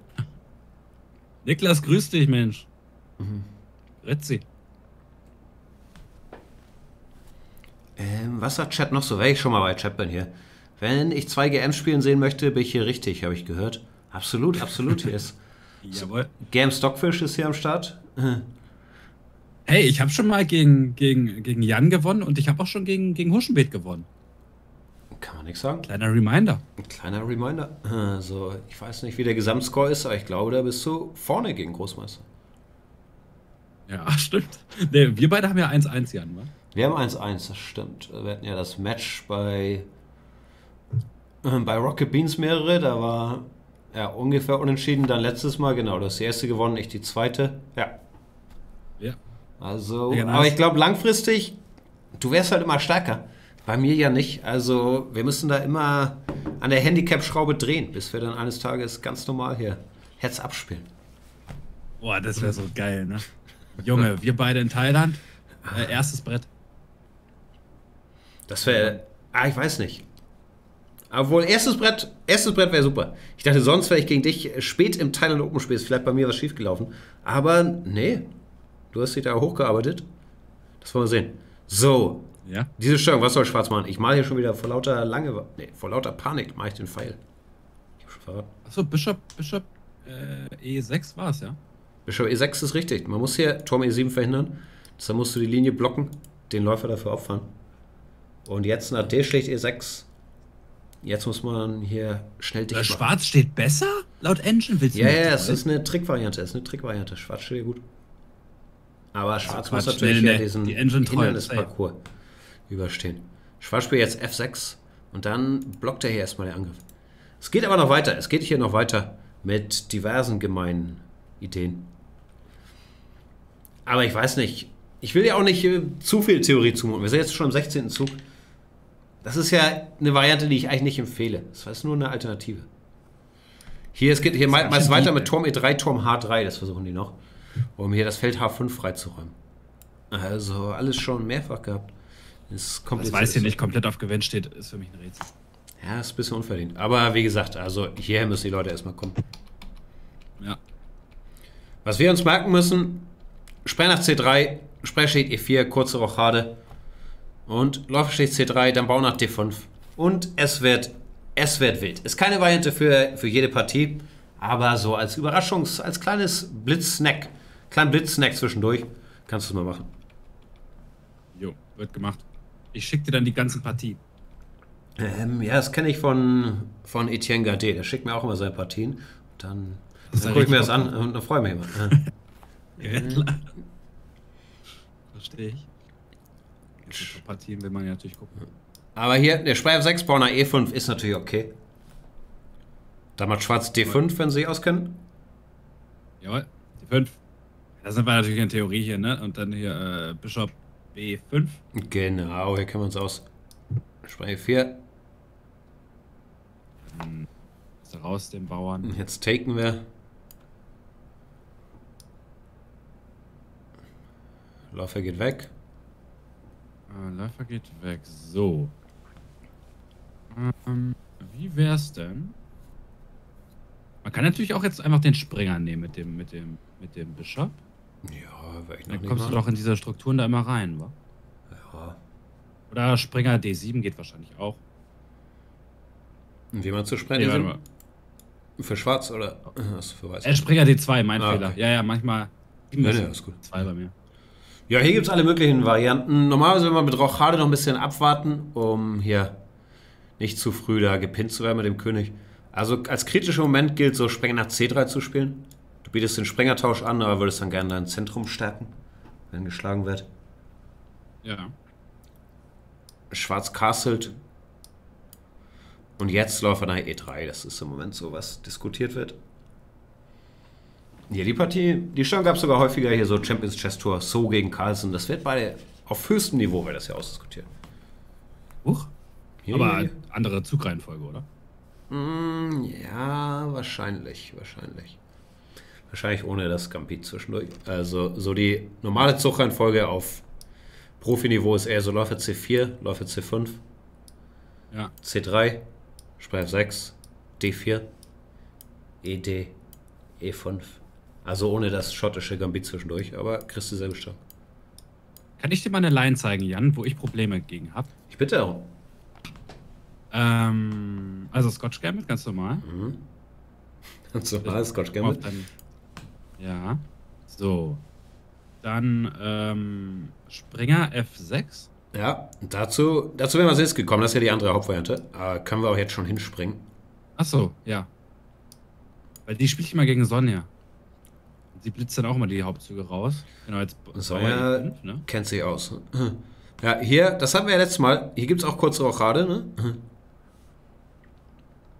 Niklas, grüß dich, Mensch. Mhm. Retzi. Was sagt Chat noch so? Wäre ich schon mal bei Chat bin hier. Wenn ich 2 GM spielen sehen möchte, bin ich hier richtig, habe ich gehört. Absolut, absolut. Hier ist Jawohl. Game Stockfish ist hier am Start. Hey, ich habe schon mal gegen Jan gewonnen und ich habe auch schon gegen Huschenbeth gewonnen. Kann man nichts sagen. Kleiner Reminder. Ein kleiner Reminder. Also, ich weiß nicht, wie der Gesamtscore ist, aber ich glaube, da bist du vorne gegen Großmeister. Ja, stimmt. Nee, wir beide haben ja 1-1, Jan, ne? Wir haben 1-1, das stimmt. Wir hatten ja das Match bei Rocket Beans mehrere, da war ja ungefähr unentschieden. Dann letztes Mal, genau, du hast die erste gewonnen, ich die zweite. Ja. Ja. Also, ja, genau. Aber ich glaube, langfristig, du wärst halt immer stärker. Bei mir ja nicht. Also, wir müssen da immer an der Handicap-Schraube drehen, bis wir dann eines Tages ganz normal hier Herz abspielen. Boah, das wäre so geil, ne? Junge, wir beide in Thailand. Erstes Brett. Das wäre... Ah, ich weiß nicht. Obwohl, erstes Brett wäre super. Ich dachte, sonst wäre ich gegen dich spät im Thailand Open spielst. Vielleicht bei mir was schiefgelaufen. Aber nee. Du hast dich da hochgearbeitet. Das wollen wir sehen. So. Ja? Diese Störung, was soll schwarz machen? Ich male hier schon wieder vor lauter Langeweile. Nee, vor lauter Panik mache ich den Pfeil. Ich hab schon verraten. Achso, Bischof E6 war es, ja? Bischof E6 ist richtig. Man muss hier Turm E7 verhindern. Dann musst du die Linie blocken, den Läufer dafür opfern. Und jetzt nach D schlägt E6. Jetzt muss man hier schnell dicht machen. Schwarz steht besser? Laut Engine willst du nicht. Ja, es ist eine Trickvariante. Schwarz steht ja gut. Aber Schwarz muss natürlich ja diesen Hindernisparcours überstehen. Schwarz spielt jetzt F6 und dann blockt er hier erstmal den Angriff. Es geht aber noch weiter. Es geht hier noch weiter mit diversen gemeinen Ideen. Aber ich weiß nicht. Ich will ja auch nicht zu viel Theorie zumuten. Wir sind jetzt schon im 16. Zug. Das ist ja eine Variante, die ich eigentlich nicht empfehle. Das heißt nur eine Alternative. Hier, es geht hier meist weiter mit Turm E3, Turm H3. Das versuchen die noch. Um hier das Feld H5 freizuräumen. Also alles schon mehrfach gehabt. Das weiß hier nicht komplett auf Gewinn steht, ist für mich ein Rätsel. Ja, ist ein bisschen unverdient. Aber wie gesagt, also hierher müssen die Leute erstmal kommen. Ja. Was wir uns merken müssen, Sperr nach C3, Sperr steht E4, kurze Rochade und Läufer steht C3, dann Bau nach D5 und es wird wild. Ist keine Variante für jede Partie, aber so als Überraschungs-, als kleines Blitzsnack, zwischendurch kannst du es mal machen. Jo, wird gemacht. Ich schicke dir dann die ganzen Partien. Ja, das kenne ich von Etienne Gardet, der schickt mir auch immer seine Partien. Dann gucke ich mir das an und dann freue ich mich immer. Ja, klar. Verstehe ich. Jetzt Partien will man ja natürlich gucken. Aber hier, der Sperr F6, Bauer nach E5 ist natürlich okay. Dann macht Schwarz D5, wenn sie sich auskennen. Jawohl, D5. Da sind wir natürlich in Theorie hier, ne? Und dann hier Bischof B5. Genau, hier kennen wir uns aus. Sperr E4. Dann ist er raus, den Bauern. Und jetzt taken wir. Läufer geht weg. Läufer geht weg. So. Wie wär's denn? Man kann natürlich auch jetzt einfach den Springer nehmen mit dem Bischof. Ja, weil ich noch nicht. Dann kommst du doch in diese Strukturen da immer rein, wa? Ja. Oder Springer D7 geht wahrscheinlich auch. Wie man zu Springer D7? Für Schwarz oder? Was für Weiß? Springer D2, mein Fehler. Okay. Ja, ja, manchmal. Ja, ist gut. Zwei bei mir. Ja, hier gibt es alle möglichen Varianten. Normalerweise will man mit Rochade noch ein bisschen abwarten, um hier nicht zu früh da gepinnt zu werden mit dem König. Also als kritischer Moment gilt so, Springer nach C3 zu spielen. Du bietest den Springertausch an, aber würdest dann gerne dein Zentrum stärken, wenn geschlagen wird. Ja. Schwarz castelt. Und jetzt Läufer nach E3. Das ist im Moment so, was diskutiert wird. Ja, die Partie, die Störung gab es sogar häufiger hier, so Champions Chess Tour, so gegen Carlsen. Das wird beide auf höchstem Niveau, weil das ja ausdiskutiert. Huch. Hier, aber hier. Andere Zugreihenfolge, oder? Ja, wahrscheinlich. Wahrscheinlich ohne das Gambit zwischendurch. Also so die normale Zugreihenfolge auf Profiniveau ist eher so Läufer C4, Läufer C5, ja. C3, Sprech F6, D4, ED, E5. Also ohne das schottische Gambit zwischendurch, aber kriegst du selber Stock. Kann ich dir mal eine Line zeigen, Jan, wo ich Probleme gegen habe? Ich bitte darum. Also Scotch Gambit, ganz normal. Mhm. Ganz normal, Scotch Gambit. Ja. So. Dann Springer F6. Ja, dazu wären wir jetzt gekommen. Das ist ja die andere Hauptvariante. Können wir auch jetzt schon hinspringen. Achso, ja. Weil die spiele ich immer gegen Sonja. Sie blitzt dann auch immer die Hauptzüge raus. Genau, jetzt Sonja ne? Kennt sich aus. Ne? Ja, hier, das hatten wir ja letztes Mal. Hier gibt es auch kurze Rochade, ne?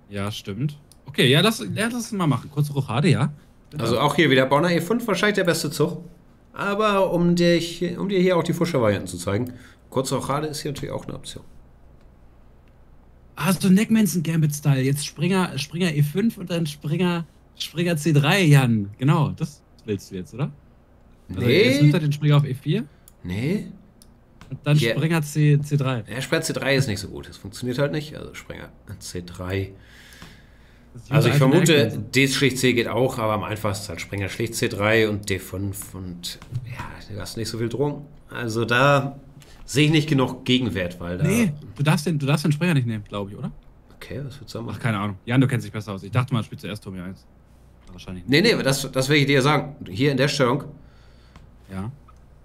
Ja, stimmt. Okay, ja, lass es mal machen. Kurze Rochade, ja. Also auch hier wieder Bonner E5, wahrscheinlich der beste Zug. Aber um dir hier auch die Fuscher-Varianten zu zeigen, kurze Rochade ist hier natürlich auch eine Option. Hast du Neckmanson-Gambit-Style? Jetzt Springer E5 und dann Springer C3, Jan. Genau, das willst du jetzt, oder? Nee. Also jetzt nimmt er den Springer auf E4. Nee. Und dann yeah. Springer C3. Ja, Springer C3 ist nicht so gut. Das funktioniert halt nicht. Also Springer C3. Also ich vermute, D schlicht C geht auch, aber am einfachsten halt Springer schlicht C3 und D5 und ja, du hast nicht so viel Drohung. Also da sehe ich nicht genug Gegenwert, weil da... Nee, du darfst den Springer nicht nehmen, glaube ich, oder? Okay, was würdest du machen? Ach, keine Ahnung. Jan, du kennst dich besser aus. Ich dachte mal, spielst du erst Tommy 1. Wahrscheinlich nicht. Nee, das will ich dir sagen. Hier in der Stellung. Ja.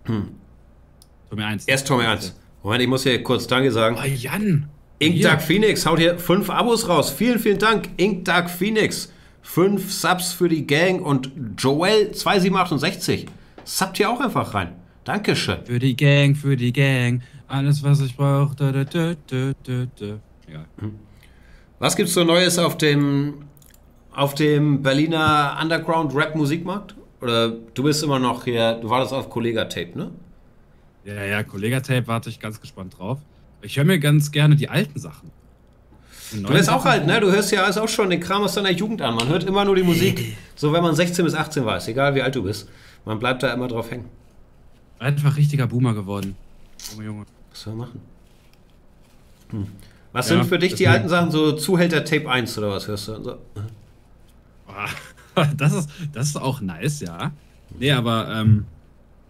Tommy 1. Erst Tommy 1. Moment, ich muss hier kurz Danke sagen. Oh, Jan! Ink Dark Phoenix haut hier 5 Abos raus. Vielen, vielen Dank. Ink Dark Phoenix. 5 Subs für die Gang und Joel2768. Subbt hier auch einfach rein. Dankeschön. Für die Gang. Alles, was ich brauche. Ja. Was gibt's so Neues auf dem Berliner Underground-Rap-Musikmarkt? Oder du bist immer noch hier, du wartest auf Kollegatape, ne? Ja, Kollegatape warte ich ganz gespannt drauf. Ich höre mir ganz gerne die alten Sachen. Du bist auch alt, ne? Du hörst ja alles auch schon den Kram aus deiner Jugend an. Man hört immer nur die Musik, so wenn man 16 bis 18 war, ist egal wie alt du bist. Man bleibt da immer drauf hängen. Einfach richtiger Boomer geworden. Junge, Junge. Was soll man machen? Was sind für dich die alten Sachen? So Zuhälter Tape 1 oder was hörst du? So. Das ist auch nice, ja. Nee, aber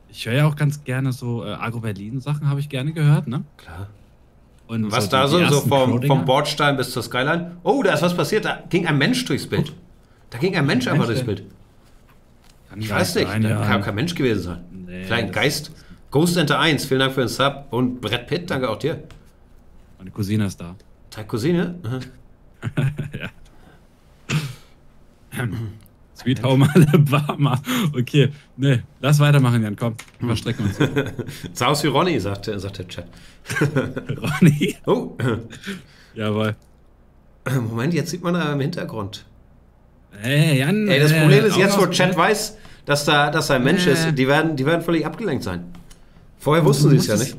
ich höre ja auch ganz gerne so Agro-Berlin-Sachen, habe ich gerne gehört, ne? Klar. Und was so da so vom Bordstein bis zur Skyline? Oh, da ist was passiert. Da ging ein Mensch durchs Bild. Da ging ein Mensch einfach durchs Bild. Ich weiß nicht, da kann kein Mensch gewesen sein. Nee, vielleicht ein Geist. Ghost Enter 1, vielen Dank für den Sub. Und Brett Pitt, danke auch dir. Meine Cousine ist da. Deine Cousine? Ja. Sweet Home Alabama. Okay, nee, lass weitermachen, Jan, komm. Wir strecken uns. Sah aus wie Ronny, sagt der Chat. Ronny? Oh. Jawohl. Moment, jetzt sieht man da im Hintergrund. Hey, Jan. Ey, das Problem ist, jetzt wo Chat weiß, dass da ein Mensch ist, die werden völlig abgelenkt sein. Vorher wussten sie es ja nicht.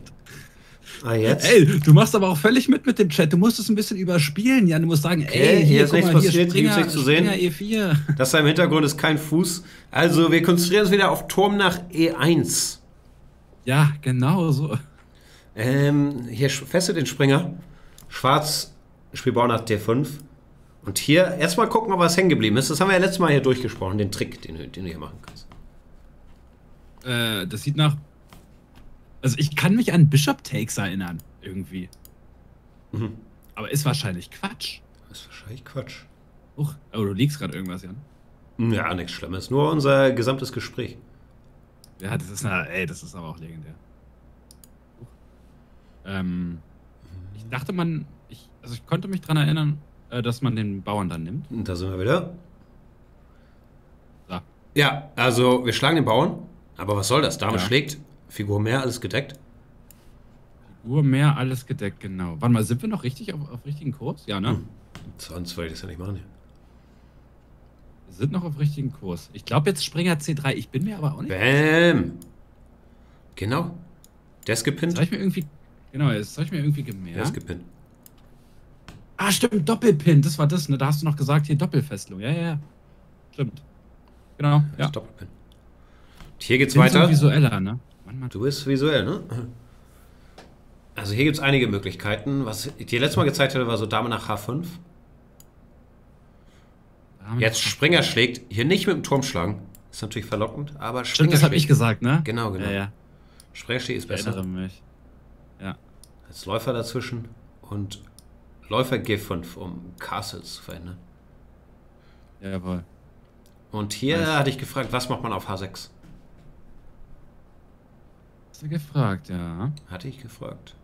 Ah, jetzt? Ey, du machst aber auch völlig mit dem Chat. Du musst es ein bisschen überspielen, Jan. Du musst sagen, okay, ey, hier ist nichts passiert, hier nichts zu sehen. E4. Das da im Hintergrund ist kein Fuß. Also, wir konzentrieren uns wieder auf Turm nach E1. Ja, genau so. Hier fesselt den Springer. Schwarz, Spielbau nach D5. Und hier, erstmal gucken, ob was hängen geblieben ist. Das haben wir ja letztes Mal hier durchgesprochen, den Trick, den du hier machen kannst. Das sieht nach... Also ich kann mich an Bishop Takes erinnern, irgendwie. Mhm. Aber ist wahrscheinlich Quatsch. Uch, aber du liegst gerade irgendwas, Jan. Ja, nichts Schlimmes. Nur unser gesamtes Gespräch. Ja, das ist aber auch legendär. Ich dachte, ich konnte mich dran erinnern, dass man den Bauern dann nimmt. Und da sind wir wieder. Da. Ja, also wir schlagen den Bauern. Aber was soll das? Dame schlägt... Figur mehr, alles gedeckt. Figur mehr, alles gedeckt, genau. Warte mal, sind wir noch richtig auf richtigen Kurs? Ja, ne? Sonst würde ich das ja nicht machen. Ja. Wir sind noch auf richtigen Kurs. Ich glaube jetzt Springer C3. Ich bin mir aber auch nicht... Bäm! Genau. Der ist gepinnt. Jetzt habe ich mir irgendwie gemerkt. Der ist gepinnt. Ah, stimmt, Doppelpin, das war das, ne? Da hast du noch gesagt, hier Doppelfesselung. Ja, ja, ja. Stimmt. Genau, ja. Doppelpin. Und hier geht's weiter. Du bist visueller, ne? Du bist visuell, ne? Also hier gibt es einige Möglichkeiten. Was ich dir letztes Mal gezeigt hatte, war so Dame nach H5. Jetzt Springer schlägt. Hier nicht mit dem Turm schlagen. Ist natürlich verlockend, aber Springer schlägt. Das habe ich gesagt, ne? Genau, genau. Ja, ja. Springer schlägt ist besser. Ich erinnere mich. Ja. Als Läufer dazwischen und Läufer G5, um Castle zu verhindern. Jawohl. Und hier hatte ich gefragt, was macht man auf H6? Hast du gefragt, ja. Hatte ich gefragt.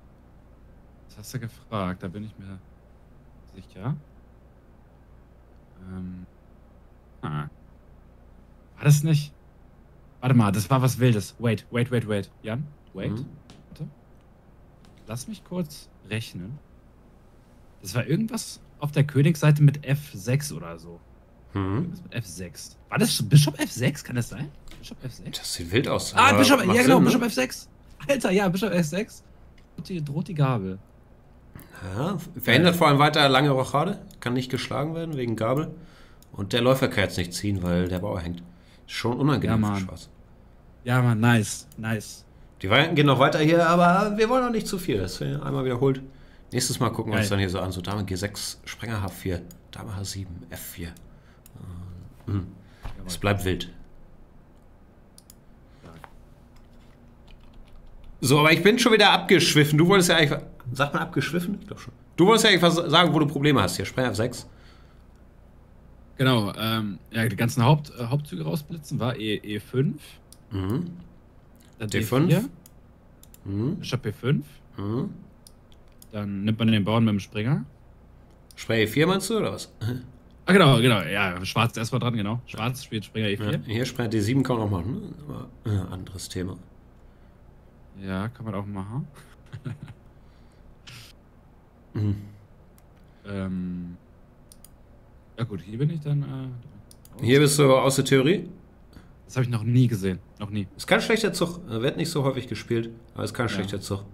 Das hast du gefragt, da bin ich mir sicher. War das nicht? Warte mal, das war was Wildes. Wait, wait, wait, wait. Jan, wait. Mhm. Warte. Lass mich kurz rechnen. Das war irgendwas auf der Königsseite mit F6 oder so. Mhm. Mit F6. War das Bischof F6? Kann das sein? Bischof F6? Das sieht wild aus. Ah, Bischof, ja genau, Bischof F6. Alter, ja, Bischof F6. Droht die Gabel. Ja, verhindert vor allem weiter lange Rochade. Kann nicht geschlagen werden wegen Gabel. Und der Läufer kann jetzt nicht ziehen, weil der Bauer hängt. Schon unangenehm für Spaß. Ja, Mann, nice, nice. Die Varianten gehen noch weiter hier, aber wir wollen auch nicht zu viel. Das wird einmal wiederholt. Nächstes Mal gucken wir uns dann hier so an. So Dame G6, Springer H4, Dame H7, F4. Mhm. Es bleibt wild. So, aber ich bin schon wieder abgeschwiffen. Du wolltest ja eigentlich... Sagt man abgeschwiffen? Ich glaube schon. Du wolltest ja eigentlich was sagen, wo du Probleme hast hier. Springer F6. Genau. Ja, die ganzen Hauptzüge rausblitzen war E5. Mhm. Dann D4. Mhm. Bishop P5. Mhm. Dann nimmt man den Bauern mit dem Springer. Springer E4 meinst du, oder was? Ah, genau, genau. Ja, Schwarz erstmal dran, genau. Schwarz spielt Springer E4. Ja, hier Springer D7 kann man auch machen, aber anderes Thema. Ja, kann man auch machen. Mhm. Ja gut, hier bin ich dann... hier bist du aus der Theorie? Das habe ich noch nie gesehen. Noch nie. Ist kein schlechter Zug. Wird nicht so häufig gespielt, aber ist kein schlechter Zug.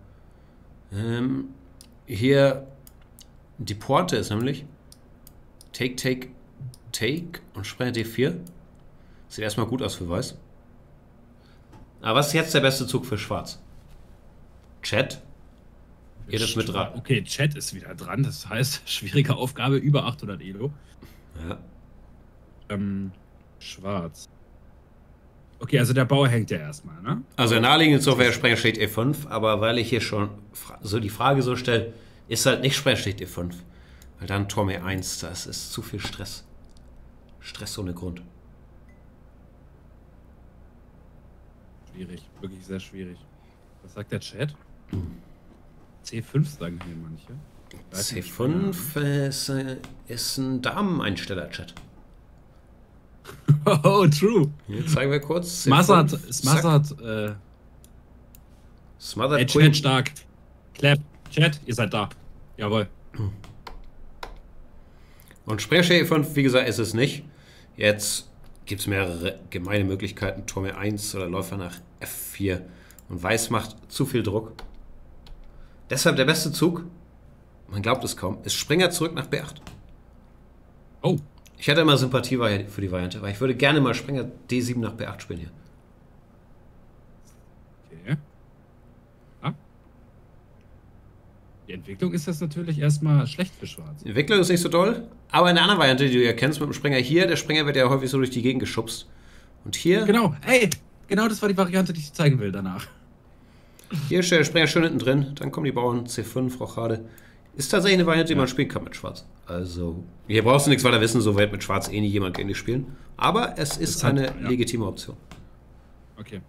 Hier... Die Pointe ist nämlich... Take, take, take und Springer D4. Sieht erstmal gut aus für Weiß. Aber was ist jetzt der beste Zug für Schwarz? Chat. Geht es mit dran? Okay, Chat ist wieder dran. Das heißt, schwierige Aufgabe über 800 Elo. Ja. Schwarz. Okay, also der Bauer hängt ja erstmal, ne? Also der naheliegende Zug wäre Springer schlägt E5, aber weil ich hier schon so die Frage so stelle, ist halt nicht Springer schlägt E5. Weil dann Turm E1, das ist zu viel Stress. Stress ohne Grund. Schwierig, wirklich sehr schwierig. Was sagt der Chat? C5 sagen hier manche. C5 ist ein Dameneinsteller-Chat. Oh, true. Hier zeigen wir kurz. Smothered. Smothered Chat stark. Clap. Chat, ihr seid da. Jawohl. Und Springer E5, wie gesagt, ist es nicht. Jetzt gibt es mehrere gemeine Möglichkeiten. Turm E1 oder Läufer nach F4. Und Weiß macht zu viel Druck. Deshalb der beste Zug, man glaubt es kaum, ist Springer zurück nach B8. Oh. Ich hatte immer Sympathie für die Variante, weil ich würde gerne mal Springer D7 nach B8 spielen hier. Okay. Ja. Die Entwicklung ist das natürlich erstmal schlecht für Schwarz. Die Entwicklung ist nicht so doll, aber in der anderen Variante, die du ja kennst mit dem Springer hier, der Springer wird ja häufig so durch die Gegend geschubst. Und hier... Genau, ey, genau das war die Variante, die ich zeigen will danach. Hier steht der Springer schön hinten drin, dann kommen die Bauern, C5, Rochade. Ist tatsächlich eine Variante, die man spielen kann mit Schwarz. Also, hier brauchst du nichts weiter wissen, so wird mit Schwarz eh nie jemand gegen dich spielen. Aber es ist eine legitime Option. Okay.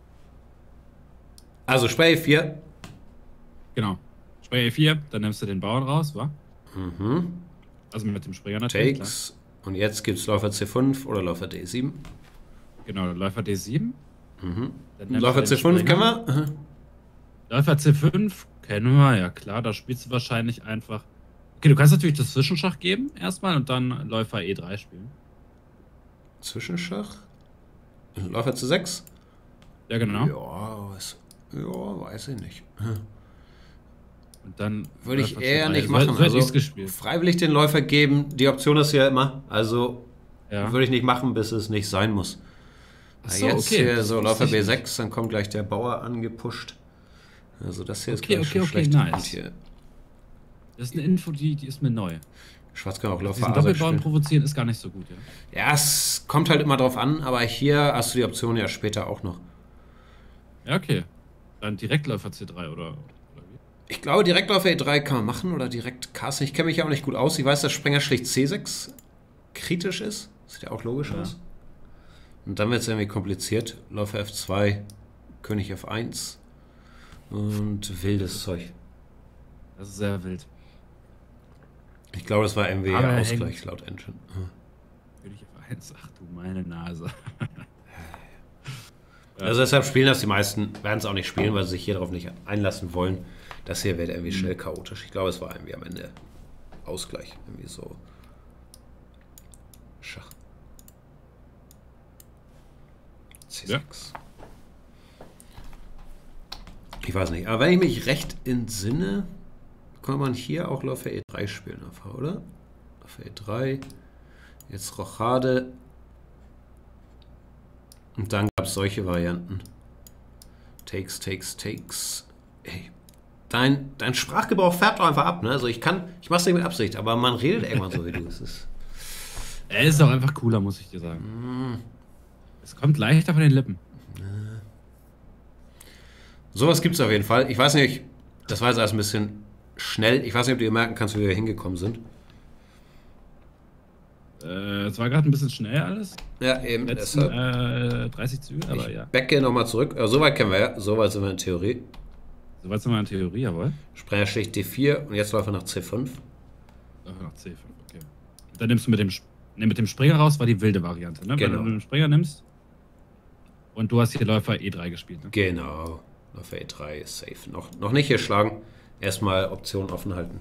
Also, Springer E4. Genau. Springer E4, dann nimmst du den Bauern raus, wa? Mhm. Also mit dem Springer natürlich. Takes. Klar. Und jetzt gibt es Läufer C5 oder Läufer D7. Genau, Läufer D7. Mhm. Läufer C5 können wir. Läufer C5 kennen wir, ja klar, da spielst du wahrscheinlich einfach... Okay, du kannst natürlich das Zwischenschach geben erstmal und dann Läufer E3 spielen. Zwischenschach? Läufer C6? Ja, genau. Ja, weiß ich nicht. Und dann würde ich eher nicht machen. So, also freiwillig den Läufer geben, die Option ist ja immer, also ja, würde ich nicht machen, bis es nicht sein muss. So, jetzt okay, hier so Läufer B6, dann kommt gleich der Bauer angepusht. Also das hier ist ganz schlecht. Nice. Hier. Das ist eine Info, die ist mir neu. Schwarz kann auch Läufer A6 Doppelbauern provozieren ist gar nicht so gut, ja? Ja, es kommt halt immer drauf an, aber hier hast du die Option ja später auch noch. Ja, okay. Dann Direktläufer C3 oder wie? Ich glaube, Direktläufer E3 kann man machen oder direkt Carlsen. Ich kenne mich ja auch nicht gut aus. Ich weiß, dass Sprenger schlicht C6 kritisch ist. Sieht ja auch logisch aus. Und dann wird es irgendwie kompliziert. Läufer F2, König F1 und wildes Zeug. Das ist sehr wild. Ich glaube, das war irgendwie Ausgleich laut Engine. König F1, ach du meine Nase. Also deshalb spielen das die meisten, werden es auch nicht spielen, weil sie sich hier drauf nicht einlassen wollen. Das hier wird irgendwie schnell chaotisch. Ich glaube, es war irgendwie am Ende Ausgleich. Irgendwie so Schach. C6. Ja. Ich weiß nicht, aber wenn ich mich recht entsinne, kann man hier auch Läufer E3 spielen, oder? Läufer E3, jetzt Rochade. Und dann gab es solche Varianten. Takes, takes, takes. Ey, dein Sprachgebrauch färbt auch einfach ab, ne? Also ich mach's nicht mit Absicht, aber man redet irgendwann so wie du. Er ist auch einfach cooler, muss ich dir sagen. Es kommt leichter von den Lippen. Sowas gibt's auf jeden Fall. Ich weiß nicht, das war jetzt alles ein bisschen schnell. Ich weiß nicht, ob du merken kannst, wie wir hingekommen sind. Es war gerade ein bisschen schnell alles. Ja, eben. Letzten, deshalb. 30 Züge, aber ja. Backe nochmal zurück. Soweit kennen wir ja. Soweit sind wir in Theorie. Soweit sind wir in Theorie, jawohl. Sprenger schlicht D4 und jetzt Läufer nach C5. Läufer nach C5, okay. Dann nimmst du mit dem Springer raus, war die wilde Variante, ne? Genau. Wenn du den Springer nimmst und du hast hier Läufer E3 gespielt, ne? Genau. Läufer E3 ist safe. Noch nicht hier schlagen. Erstmal Optionen offen halten.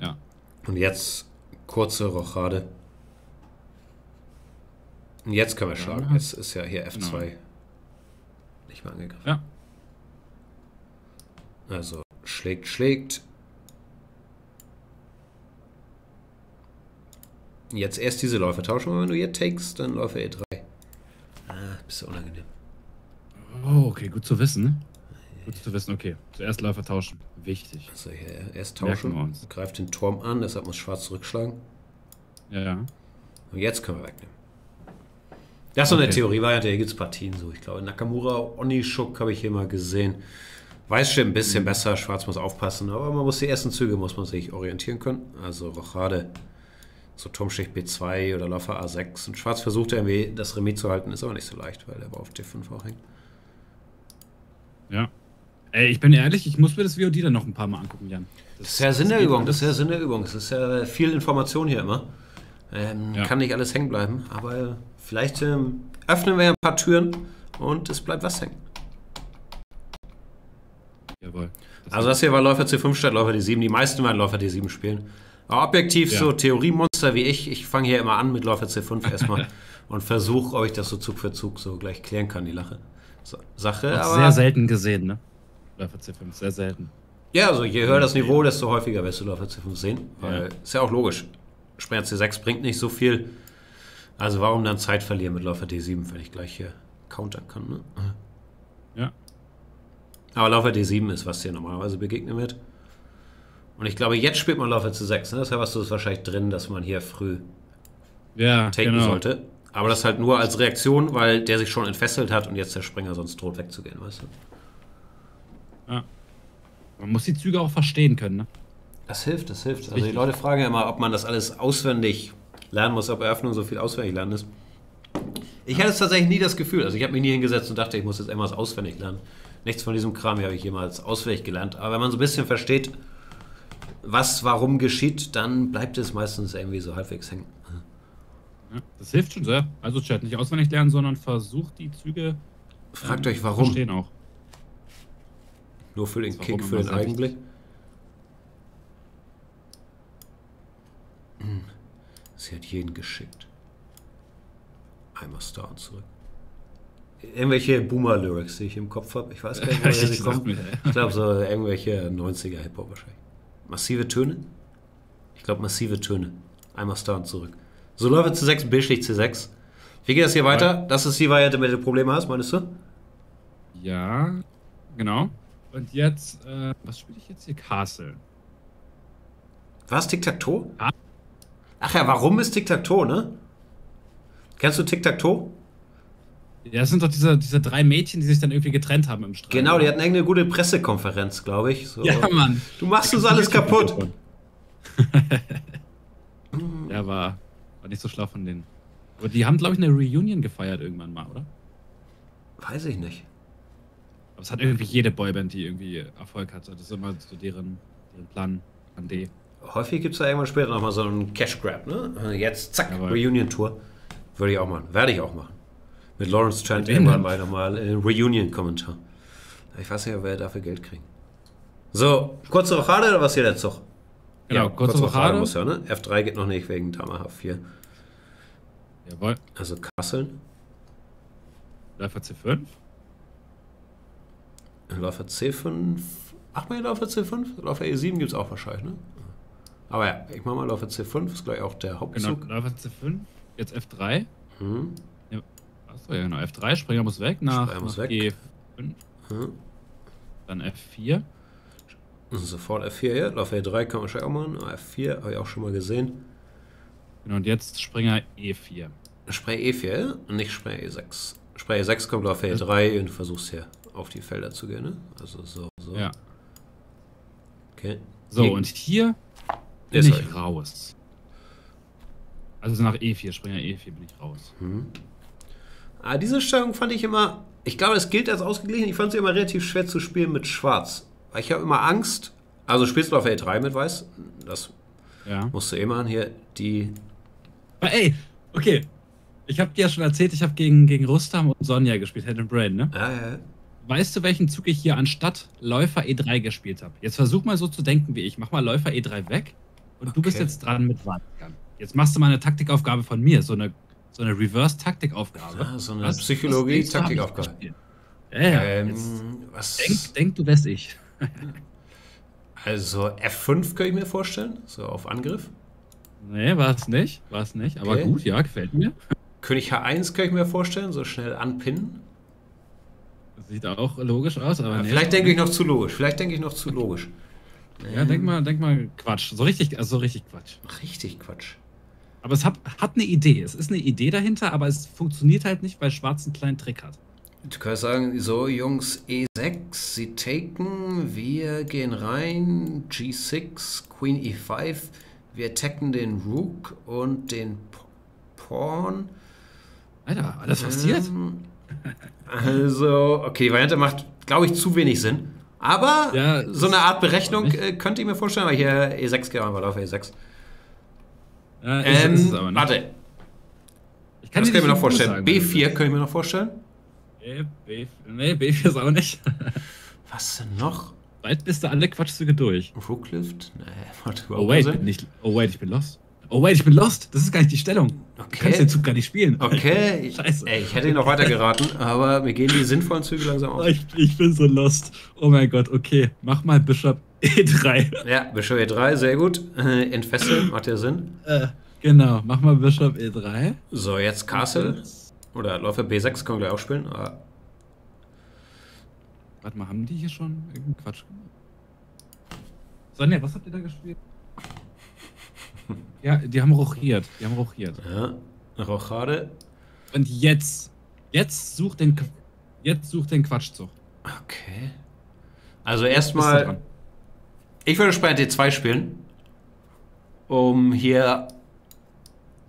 Ja. Und jetzt kurze Rochade. Und jetzt können wir schlagen. Jetzt ist ja hier F2 nicht mehr angegriffen. Ja. Also schlägt, schlägt. Jetzt erst diese Läufe tauschen, wenn du hier takes, dann Läufer E3. Ah, bist du unangenehm. Oh, okay, gut zu wissen, ne? Gut zu wissen, okay. Zuerst Läufer tauschen. Wichtig. Also hier erst tauschen. Greift den Turm an, deshalb muss Schwarz zurückschlagen. Ja, ja. Und jetzt können wir wegnehmen. Das ist so eine Theorievariante, hier gibt es Partien so. Ich glaube, Nakamura, Onischuk habe ich hier mal gesehen. Weiß schon ein bisschen besser, Schwarz muss aufpassen, aber man muss die ersten Züge, muss man sich orientieren können. Also Rochade, so Turmschicht B2 oder Läufer A6. Und Schwarz versucht irgendwie das Remis zu halten, ist aber nicht so leicht, weil er war auf D5 auch hängt. Ja. Ey, ich bin ehrlich, ich muss mir das VOD dann noch ein paar Mal angucken, Jan. Das ist ja Sinn der Übung, das ist ja Sinn der Übung. Es ist ja viel Information hier immer. Kann nicht alles hängen bleiben, aber vielleicht öffnen wir ja ein paar Türen und es bleibt was hängen. Jawohl. Also das hier war Läufer C5 statt Läufer D7. Die meisten waren Läufer D7 spielen. Aber objektiv so Theoriemonster wie ich fange hier immer an mit Läufer C5 erstmal und versuche, ob ich das so Zug für Zug so gleich klären kann, die Sache. Aber sehr selten gesehen, ne? Läufer C5, sehr selten. Ja, also je höher das Niveau, desto häufiger wirst du Läufer C5 sehen. Weil ist ja auch logisch. Springer C6 bringt nicht so viel. Also warum dann Zeit verlieren mit Läufer D7, wenn ich gleich hier countern kann, ne? Ja. Aber Läufer D7 ist, was dir normalerweise begegnen wird. Und ich glaube, jetzt spielt man Läufer C6, ne? Deshalb hast du es wahrscheinlich drin, dass man hier früh taken sollte. Aber das halt nur als Reaktion, weil der sich schon entfesselt hat und jetzt der Springer sonst droht wegzugehen, weißt du? Ja. Man muss die Züge auch verstehen können, ne? Das hilft, das hilft. Also die Leute fragen ja immer, ob man das alles auswendig lernen muss, ob Eröffnung so viel auswendig lernen ist. Ich hatte es tatsächlich nie das Gefühl. Also ich habe mich nie hingesetzt und dachte, ich muss jetzt irgendwas auswendig lernen. Nichts von diesem Kram hier habe ich jemals auswendig gelernt. Aber wenn man so ein bisschen versteht, was warum geschieht, dann bleibt es meistens irgendwie so halbwegs hängen. Ja, das hilft schon sehr. Also Chat, nicht auswendig lernen, sondern versucht die Züge fragt euch warum. Verstehen auch. Nur für den Kick, für den Eigenblick. Sie hat jeden geschickt. Einmal Star und zurück. irgendwelche Boomer-Lyrics, die ich im Kopf habe. Ich weiß gar nicht, woher sie kommen. Ich glaube, so irgendwelche 90er-Hip-Hop wahrscheinlich. Massive Töne? Ich glaube, massive Töne. Einmal Star und zurück. So läuft C6, B-Schlicht C6. Wie geht das hier weiter? Das ist die Variante, mit der du Probleme hast, meinst du? Ja, genau. Und jetzt, was spiele ich jetzt hier? Castle. Was? Tic-Tac-Toe? Ah. Ach ja, warum ist Tic-Tac-Toe, ne? Kennst du Tic-Tac-Toe? Ja, das sind doch diese drei Mädchen, die sich dann irgendwie getrennt haben im Streit. Genau, die hatten eine gute Pressekonferenz, glaube ich. So. Ja, Mann. Du machst uns alles kaputt. Ja, war nicht so schlau von denen. Aber die haben, glaube ich, eine Reunion gefeiert irgendwann mal, oder? Weiß ich nicht. Aber es hat irgendwie jede Boyband, die irgendwie Erfolg hat. Das ist immer so deren Plan D. Häufig gibt es da irgendwann später nochmal so einen Cash Grab, ne? Jetzt, zack, jawohl. Reunion Tour. Würde ich auch machen. Werde ich auch machen. Mit Lawrence Trent irgendwann mal nochmal in Reunion-Kommentar. Ich weiß nicht, wer dafür Geld kriegt. So, kurze Rochade oder was hier der Zug? Genau, ja, kurze Rochade muss ja, ne? F3 geht noch nicht wegen Dame H4. Jawohl. Also Kasseln. Läufer C5. Läufer C5. Ach, mal Läufer C5? Läufer E7 gibt es auch wahrscheinlich, ne? Aber ja, ich mach mal Läufer C5, ist gleich auch der Hauptzug. Genau, Läufer C5, jetzt F3. Mhm. Achso, ja, genau. F3, Springer muss weg nach E5. Hm. Dann F4. Also sofort F4 hier. Läufer E3 kann man schon auch machen. F4 habe ich auch schon mal gesehen. Genau, und jetzt Springer E4. Springer E4, nicht Springer E6. Springer E6 kommt Läufer E3 und du versuchst hier auf die Felder zu gehen, ne? Also so. Ja. Okay. So, und hier bin ich raus. Also nach E4, Springer E4 bin ich raus. Hm. Ah, diese Stellung fand ich immer, ich glaube, es gilt als ausgeglichen, ich fand sie immer relativ schwer zu spielen mit Schwarz. Weil ich habe immer Angst, also spielst du auf E3 mit Weiß, das musst du eh machen, hier die... Aber ey, okay, ich habe dir ja schon erzählt, ich habe gegen Rustam und Sonja gespielt, Head and Brain, ne? Ja, ja. Weißt du, welchen Zug ich hier anstatt Läufer E3 gespielt habe? Jetzt versuch mal so zu denken wie ich, mach mal Läufer E3 weg und du bist jetzt dran mit Wartgang. Jetzt machst du mal eine Taktikaufgabe von mir, so eine Reverse-Taktikaufgabe. Ja, so eine Psychologie-Taktikaufgabe. Denk du, wärst ich. Also F5 könnte ich mir vorstellen, so auf Angriff. Nee, war es nicht, aber gut, ja, gefällt mir. König H1 könnte ich mir vorstellen, so schnell anpinnen. Sieht auch logisch aus, aber ja, nee, vielleicht denke ich noch zu logisch, Ja, denk mal Quatsch, so richtig Quatsch. Richtig Quatsch. Aber es hat eine Idee. Es ist eine Idee dahinter, aber es funktioniert halt nicht, weil Schwarz einen kleinen Trick hat. Du kannst sagen, so Jungs, E6, sie taken, wir gehen rein, G6, Queen E5, wir attacken den Rook und den Pawn. Alter, alles passiert? Also, okay, Variante macht, glaube ich, zu wenig Sinn. Aber ja, so eine Art Berechnung könnte ich mir vorstellen, weil hier E6 geht einfach auf E6. Ist es aber nicht. Warte. Das kann ich mir noch vorstellen. Sagen, B4 kann ich mir noch vorstellen. Nee, B4 ist auch nicht. Was denn noch? Bald bist du alle Quatschzüge durch. Rooklift? Nee, warte. Oh wait, ich bin lost. Oh wait, ich bin lost. Das ist gar nicht die Stellung. Okay. Du kannst den Zug gar nicht spielen. Okay. Scheiße. Ey, ich hätte ihn noch weiter geraten, aber mir gehen die sinnvollen Züge langsam aus. Ich bin so lost. Oh mein Gott, okay. Mach mal Bishop E3. Ja, Bischof E3, sehr gut. Entfesseln, macht ja Sinn. Genau, mach mal Bischof E3. So, jetzt Castle. Oder Läufer B6 können wir gleich auch spielen. Aber warte mal, haben die hier schon irgendeinen Quatsch gemacht? Sonja, was habt ihr da gespielt? Ja, die haben rochiert. Ja, Rochade. Und jetzt such den Quatschzug. Okay. Also erstmal... Ich würde Springer D2 spielen, um hier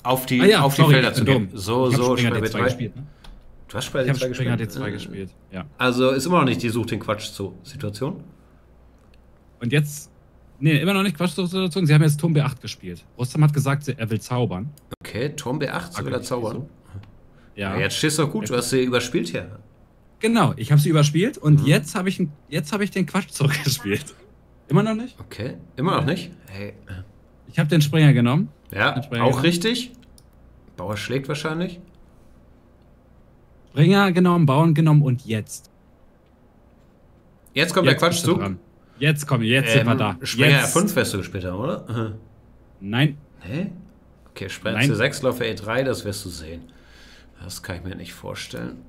auf die, auf die Felder zu gehen. So, Springer D2 gespielt. Ne? Du hast Springer D2 gespielt. Ja. Also ist immer noch nicht die Such den Quatsch zu Situation. Und jetzt, nee, immer noch nicht Quatsch zu Situation. Sie haben jetzt Turm B8 gespielt. Rustam hat gesagt, er will zaubern. Okay, Turm B8 will er zaubern. So. Ja. Jetzt stehst du doch gut, du hast sie überspielt hier. Genau, ich habe sie überspielt und jetzt hab ich den Quatschzug gespielt. Immer noch nicht? Okay, immer noch nicht? Hey. Ich habe den Springer genommen. Ja, Springer auch genommen. Richtig. Bauer schlägt wahrscheinlich. Bringer genommen, Bauern genommen und jetzt. Jetzt kommt der Quatschzug. Jetzt kommen, jetzt sind wir da. Springer F5 wirst du gespielt haben, oder? Nein. Hä? Okay, Springer C6, Läufer E3, das wirst du sehen. Das kann ich mir nicht vorstellen.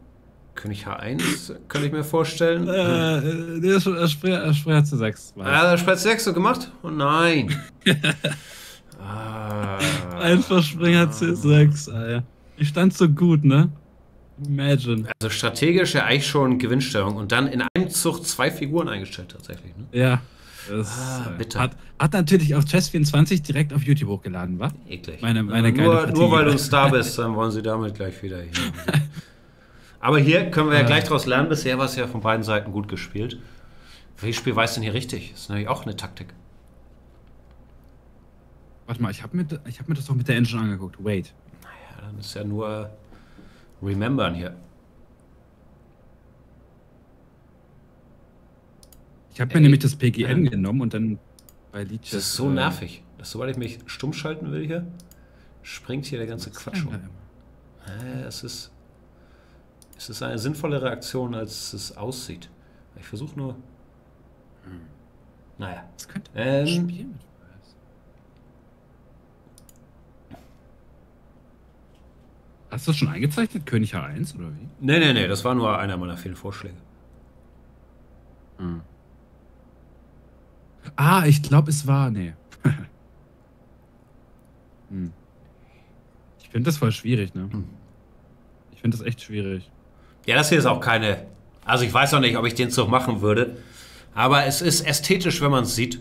König H1 könnte ich mir vorstellen. Springer C6. Springer C6 so gemacht? Oh nein. Einfach Springer C6, Alter. Ich stand so gut, ne? Imagine. Also strategisch ja eigentlich schon Gewinnsteuerung und dann in einem Zug zwei Figuren eingestellt tatsächlich, ne? Ja. Bitter. Hat natürlich auf Chess24 direkt auf YouTube hochgeladen, wa? Eklig. Nur weil du ein Star bist, dann wollen sie damit gleich wieder hin. Aber hier können wir ja gleich draus lernen. Bisher war es ja von beiden Seiten gut gespielt. Welches Spiel weiß denn hier richtig? Das ist natürlich auch eine Taktik. Warte mal, ich hab mir das doch mit der Engine angeguckt. Wait. Naja, dann ist ja nur Remembern hier. Ich habe mir nämlich das PGN genommen und dann bei Lichess. Das ist so nervig, dass sobald ich mich stumm schalten will hier, springt hier der ganze Quatsch um. Es ist eine sinnvollere Aktion, als es aussieht. Ich versuche nur. Naja. Das könnte spielen. Hast du das schon eingezeichnet? König H1 oder wie? Nee, das war nur einer meiner vielen Vorschläge. Hm. Ah, ich glaube, es war. Nee. Hm. Ich finde das voll schwierig, ne? Hm. Ich finde das echt schwierig. Ja, das hier ist auch keine. Also, ich weiß noch nicht, ob ich den Zug machen würde. Aber es ist ästhetisch, wenn man es sieht.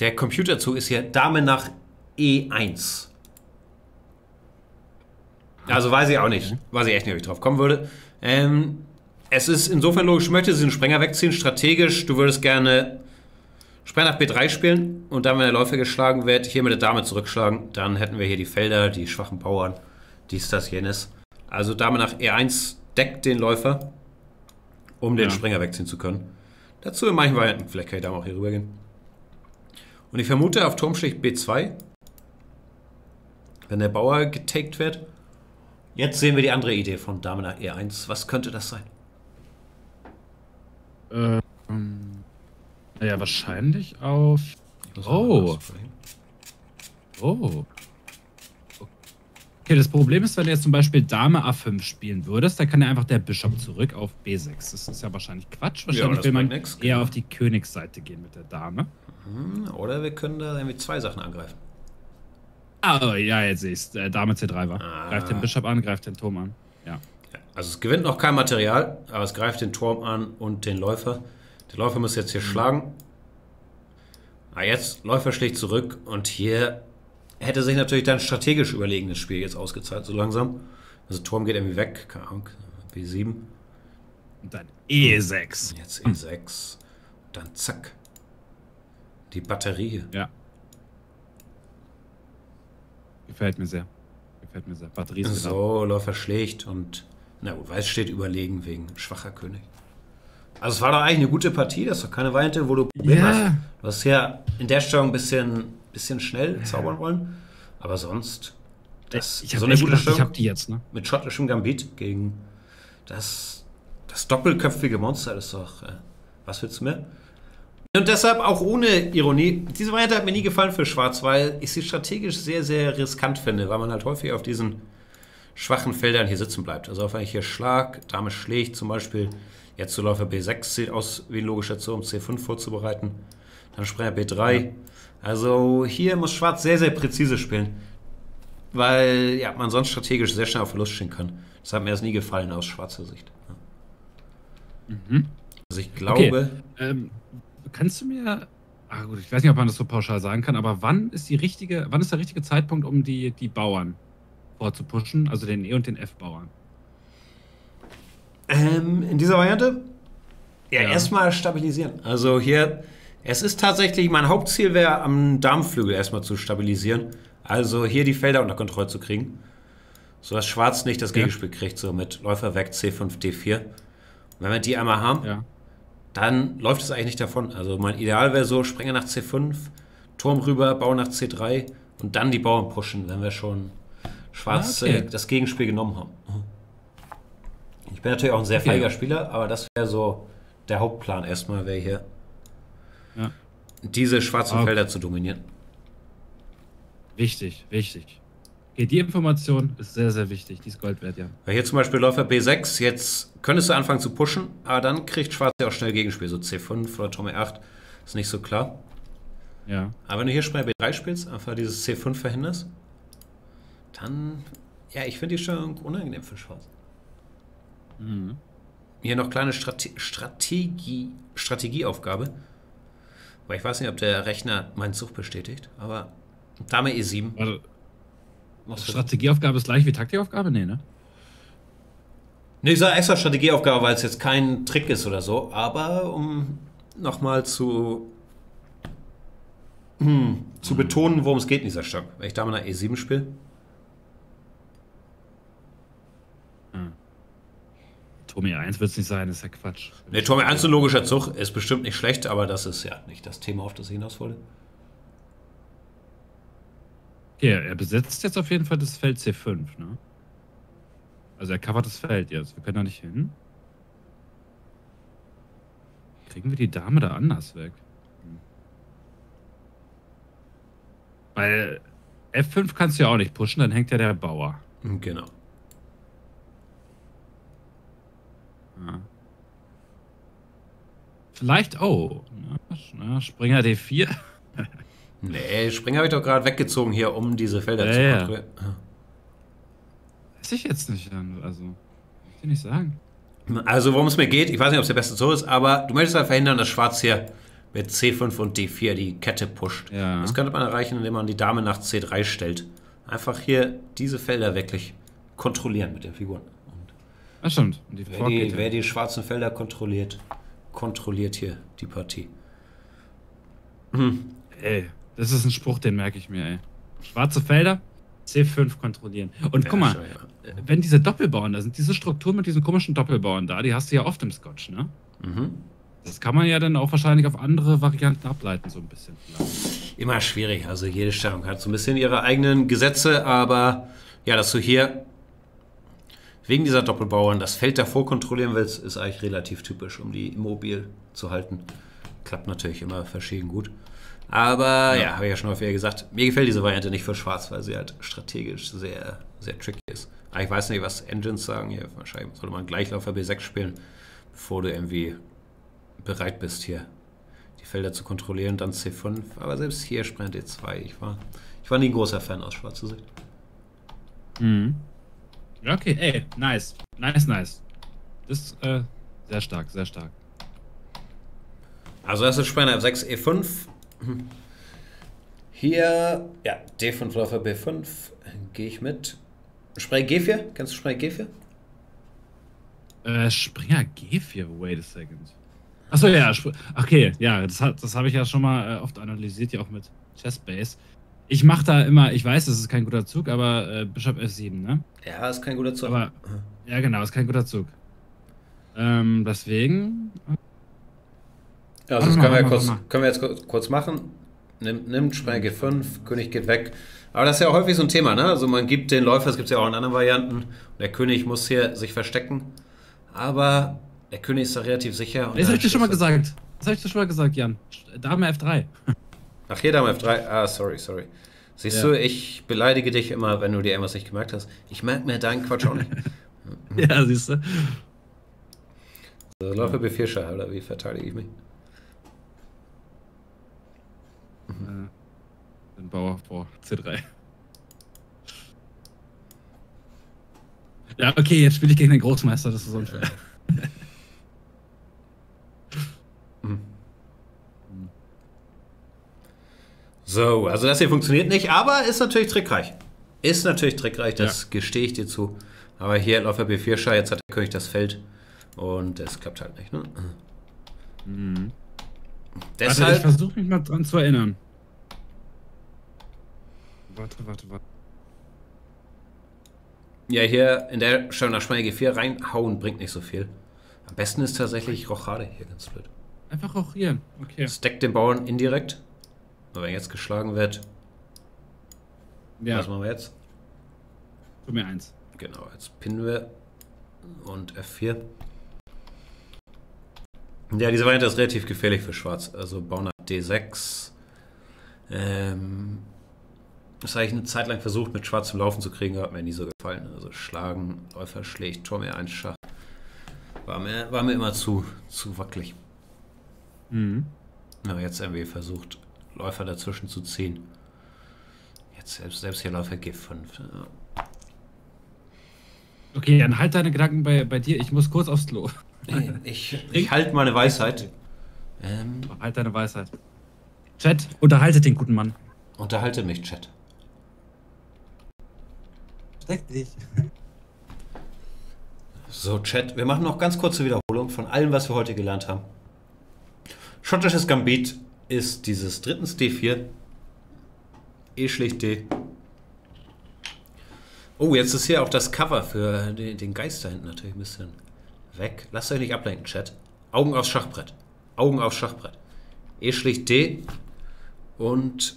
Der Computerzug ist hier Dame nach E1. Also weiß ich auch nicht. Weiß ich echt nicht, ob ich drauf kommen würde. Es ist insofern logisch, du möchtest den Springer wegziehen, strategisch. Du würdest gerne Springer nach B3 spielen und dann, wenn der Läufer geschlagen wird, hier mit der Dame zurückschlagen. Dann hätten wir hier die Felder, die schwachen Bauern, dies, das, jenes. Also Dame nach E1 deckt den Läufer, um den Springer wegziehen zu können. Dazu in manchen Varianten, vielleicht kann ich Dame auch hier rüber gehen. Und ich vermute auf Turmstich B2, wenn der Bauer getaked wird. Jetzt sehen wir die andere Idee von Dame nach E1. Was könnte das sein? Naja, wahrscheinlich auf. Oh. Okay, das Problem ist, wenn du jetzt zum Beispiel Dame A5 spielen würdest, dann kann ja einfach der Bischof zurück auf B6. Das ist ja wahrscheinlich Quatsch. Wahrscheinlich will man eher auf die Königsseite gehen mit der Dame. Oder wir können da irgendwie zwei Sachen angreifen. Ah, ja, jetzt sehe ich es. Dame C3 war. Greift den Bischof an, greift den Turm an. Ja. Also es gewinnt noch kein Material, aber es greift den Turm an und den Läufer. Der Läufer muss jetzt hier schlagen. Ah, jetzt Läufer schlägt zurück und hier hätte sich natürlich dann strategisch überlegenes Spiel jetzt ausgezahlt, so langsam. Also Turm geht irgendwie weg, keine Ahnung, B7. Und dann E6. Jetzt E6. Und dann zack. Die Batterie hier. Ja. Gefällt mir sehr. Batterie ist so, Läufer schlägt und na gut, Weiß steht überlegen wegen schwacher König. Also es war doch eigentlich eine gute Partie, das ist doch keine Variante, wo du Probleme hast. Du hast ja in der Stellung ein bisschen schnell zaubern wollen, aber sonst das ich so eine gute Stellung. Ich hab die jetzt, ne? Mit schottischem Gambit gegen das doppelköpfige Monster, das ist doch, was willst du mehr? Und deshalb auch ohne Ironie, diese Variante hat mir nie gefallen für Schwarz, weil ich sie strategisch sehr, sehr riskant finde, weil man halt häufig auf diesen schwachen Feldern hier sitzen bleibt. Also auf eigentlich hier Schlag, Dame schlägt zum Beispiel, jetzt zu Läufer B6 sieht aus wie ein logischer Zug, um C5 vorzubereiten, dann Springer B3. Ja. Also hier muss Schwarz sehr, sehr präzise spielen, weil ja, man sonst strategisch sehr schnell auf Verlust stehen kann. Das hat mir erst nie gefallen aus schwarzer Sicht. Ja. Mhm. Also ich glaube... Okay. Kannst du mir, gut, ich weiß nicht, ob man das so pauschal sagen kann, aber wann ist der richtige Zeitpunkt, um die Bauern vorzupushen, also den E- und den F-Bauern? In dieser Variante? Ja, erstmal stabilisieren. Also hier, es ist tatsächlich, mein Hauptziel wäre, am Darmflügel erstmal zu stabilisieren. Also hier die Felder unter Kontrolle zu kriegen, sodass Schwarz nicht das Gegenspiel kriegt, so mit Läufer weg, C5, D4. Und wenn wir die einmal haben... Ja. Dann läuft es eigentlich nicht davon. Also mein Ideal wäre so, Springer nach C5, Turm rüber, Bau nach C3 und dann die Bauern pushen, wenn wir schon Schwarz das Gegenspiel genommen haben. bin natürlich auch ein sehr feiger Spieler, aber das wäre so der Hauptplan erstmal, wäre hier diese schwarzen Felder zu dominieren. Wichtig, wichtig. Okay, die Information ist sehr, sehr wichtig. Die ist Gold wert, ja. Weil hier zum Beispiel Läufer B6, jetzt könntest du anfangen zu pushen, aber dann kriegt Schwarz ja auch schnell Gegenspiel. So C5 oder Turm E8 ist nicht so klar. Ja. Aber wenn du hier schnell B3 spielst, einfach dieses C5 verhinderst, dann, ja, ich finde die Stellung unangenehm für Schwarz. Mhm. Hier noch kleine Strategieaufgabe. Weil ich weiß nicht, ob der Rechner meinen Zug bestätigt, aber Dame E7. Also, Strategieaufgabe ist gleich wie Taktikaufgabe? Nee, ne? Nee, ich sage extra Strategieaufgabe, weil es jetzt kein Trick ist oder so, aber um nochmal zu betonen, worum es geht in dieser Stadt. Wenn ich Dame nach E7 spiele. Turm E1 wird es nicht sein, das ist ja Quatsch. Ne, Turm E1 ist ein logischer Zug, ist bestimmt nicht schlecht, aber das ist ja nicht das Thema, auf das ich hinaus wollte. Ja, er besetzt jetzt auf jeden Fall das Feld C5, ne? Also er covert das Feld jetzt, wir können da nicht hin. Kriegen wir die Dame da anders weg? Weil F5 kannst du ja auch nicht pushen, dann hängt ja der Bauer. Genau. Ja. Vielleicht, na, Springer D4. Nee, Springer habe ich doch gerade weggezogen hier, um diese Felder zu kontrollieren. Ja. Weiß ich jetzt nicht, also, kann ich dir nicht sagen. Also, worum es mir geht, ich weiß nicht, ob es der beste Zug ist, aber du möchtest halt verhindern, dass Schwarz hier mit C5 und D4 die Kette pusht. Ja. Das könnte man erreichen, indem man die Dame nach C3 stellt. Einfach hier diese Felder wirklich kontrollieren mit den Figuren. Das stimmt. Und die wer die schwarzen Felder kontrolliert, kontrolliert hier die Partie. Ey, das ist ein Spruch, den merke ich mir, ey. Schwarze Felder, C5 kontrollieren. Und guck mal, wenn diese Doppelbauern da sind, diese Struktur mit diesen komischen Doppelbauern da, die hast du ja oft im Scotch, ne? Mhm. Das kann man ja dann auch wahrscheinlich auf andere Varianten ableiten, so ein bisschen. Immer schwierig, also jede Stellung hat so ein bisschen ihre eigenen Gesetze, aber ja, dass du hier wegen dieser Doppelbauern das Feld davor kontrollieren willst, ist eigentlich relativ typisch, um die immobil zu halten. Klappt natürlich immer verschieden gut. Aber ja, habe ich ja schon häufiger gesagt, mir gefällt diese Variante nicht für Schwarz, weil sie halt strategisch sehr, sehr tricky ist. Aber ich weiß nicht, was Engines sagen hier. Wahrscheinlich sollte man gleich Läufer B6 spielen, bevor du irgendwie bereit bist, hier die Felder zu kontrollieren. Dann C5, aber selbst hier Springer D2. Ich war nie ein großer Fan aus schwarzer Sicht. Mhm. Okay, ey, nice. Nice, nice. Das ist sehr stark, sehr stark. Also das ist Springer F6, E5. Hier, ja, D5, Läufer B5. Gehe ich mit. Springer G4? Kennst du Springer G4? Springer G4? Wait a second. Achso, ja. Okay, ja, das habe ich ja schon mal oft analysiert, ja auch mit ChessBase. Ich mache da immer, ich weiß, das ist kein guter Zug, aber Bischof F7, ne? Ja, ist kein guter Zug. Aber, ja, genau, ist kein guter Zug. Deswegen. Ja, also das können wir jetzt kurz machen. Nimmt Springer G5, König geht weg. Aber das ist ja auch häufig so ein Thema, ne? Also man gibt den Läufer, das gibt es ja auch in anderen Varianten. Und der König muss hier sich verstecken. Aber der König ist da relativ sicher. Und das habe ich dir schon mal gesagt. Das habe ich dir schon mal gesagt, Jan. Dame F3. Ach, hier Dame F3. Ah, sorry. Siehst du, ich beleidige dich immer, wenn du dir irgendwas nicht gemerkt hast. Ich merke mir deinen Quatsch auch nicht. Ja, siehst du. Also, Läufer B4 Schach, oder wie verteidige ich mich? Den Bauer vor C3. Ja, okay, jetzt spiele ich gegen den Großmeister, das ist unfair. So, also das hier funktioniert nicht, aber ist natürlich trickreich. Ist natürlich trickreich, das gestehe ich dir zu. Aber hier Läufer B4 Schach, jetzt hat der König das Feld und das klappt halt nicht, ne? Mhm. Deshalb warte, ich versuche mich mal dran zu erinnern. Warte. Ja, hier in der Stellung nach Springer G4 reinhauen bringt nicht so viel. Am besten ist tatsächlich Rochade hier, ganz blöd. Einfach rochieren, okay. Stack den Bauern indirekt. Aber wenn jetzt geschlagen wird. Ja. Was machen wir jetzt? Turm E1. Genau, jetzt pinnen wir. und F4. Ja, diese Variante ist relativ gefährlich für Schwarz. Also Bauer nach D6. Das habe ich eine Zeit lang versucht, mit Schwarz zum Laufen zu kriegen, aber hat mir nie so gefallen. Also schlagen, Läufer schlägt, Turm E1 Schach. War mir immer zu wackelig. Mhm. Aber jetzt MW versucht, Läufer dazwischen zu ziehen. Jetzt selbst hier Läufer G5. Ja. Okay, dann halt deine Gedanken bei dir. Ich muss kurz aufs Klo. Ich halte meine Weisheit. Halt deine Weisheit. Chat, unterhaltet den guten Mann. Unterhalte mich, Chat. Steck dich. So, Chat, wir machen noch ganz kurze Wiederholung von allem, was wir heute gelernt haben. Schottisches Gambit ist dieses drittens D4. E schlägt D. Oh, jetzt ist hier auch das Cover für den Geist da hinten natürlich ein bisschen weg. Lasst euch nicht ablenken, Chat. Augen aufs Schachbrett. Augen aufs Schachbrett. E schlägt D. Und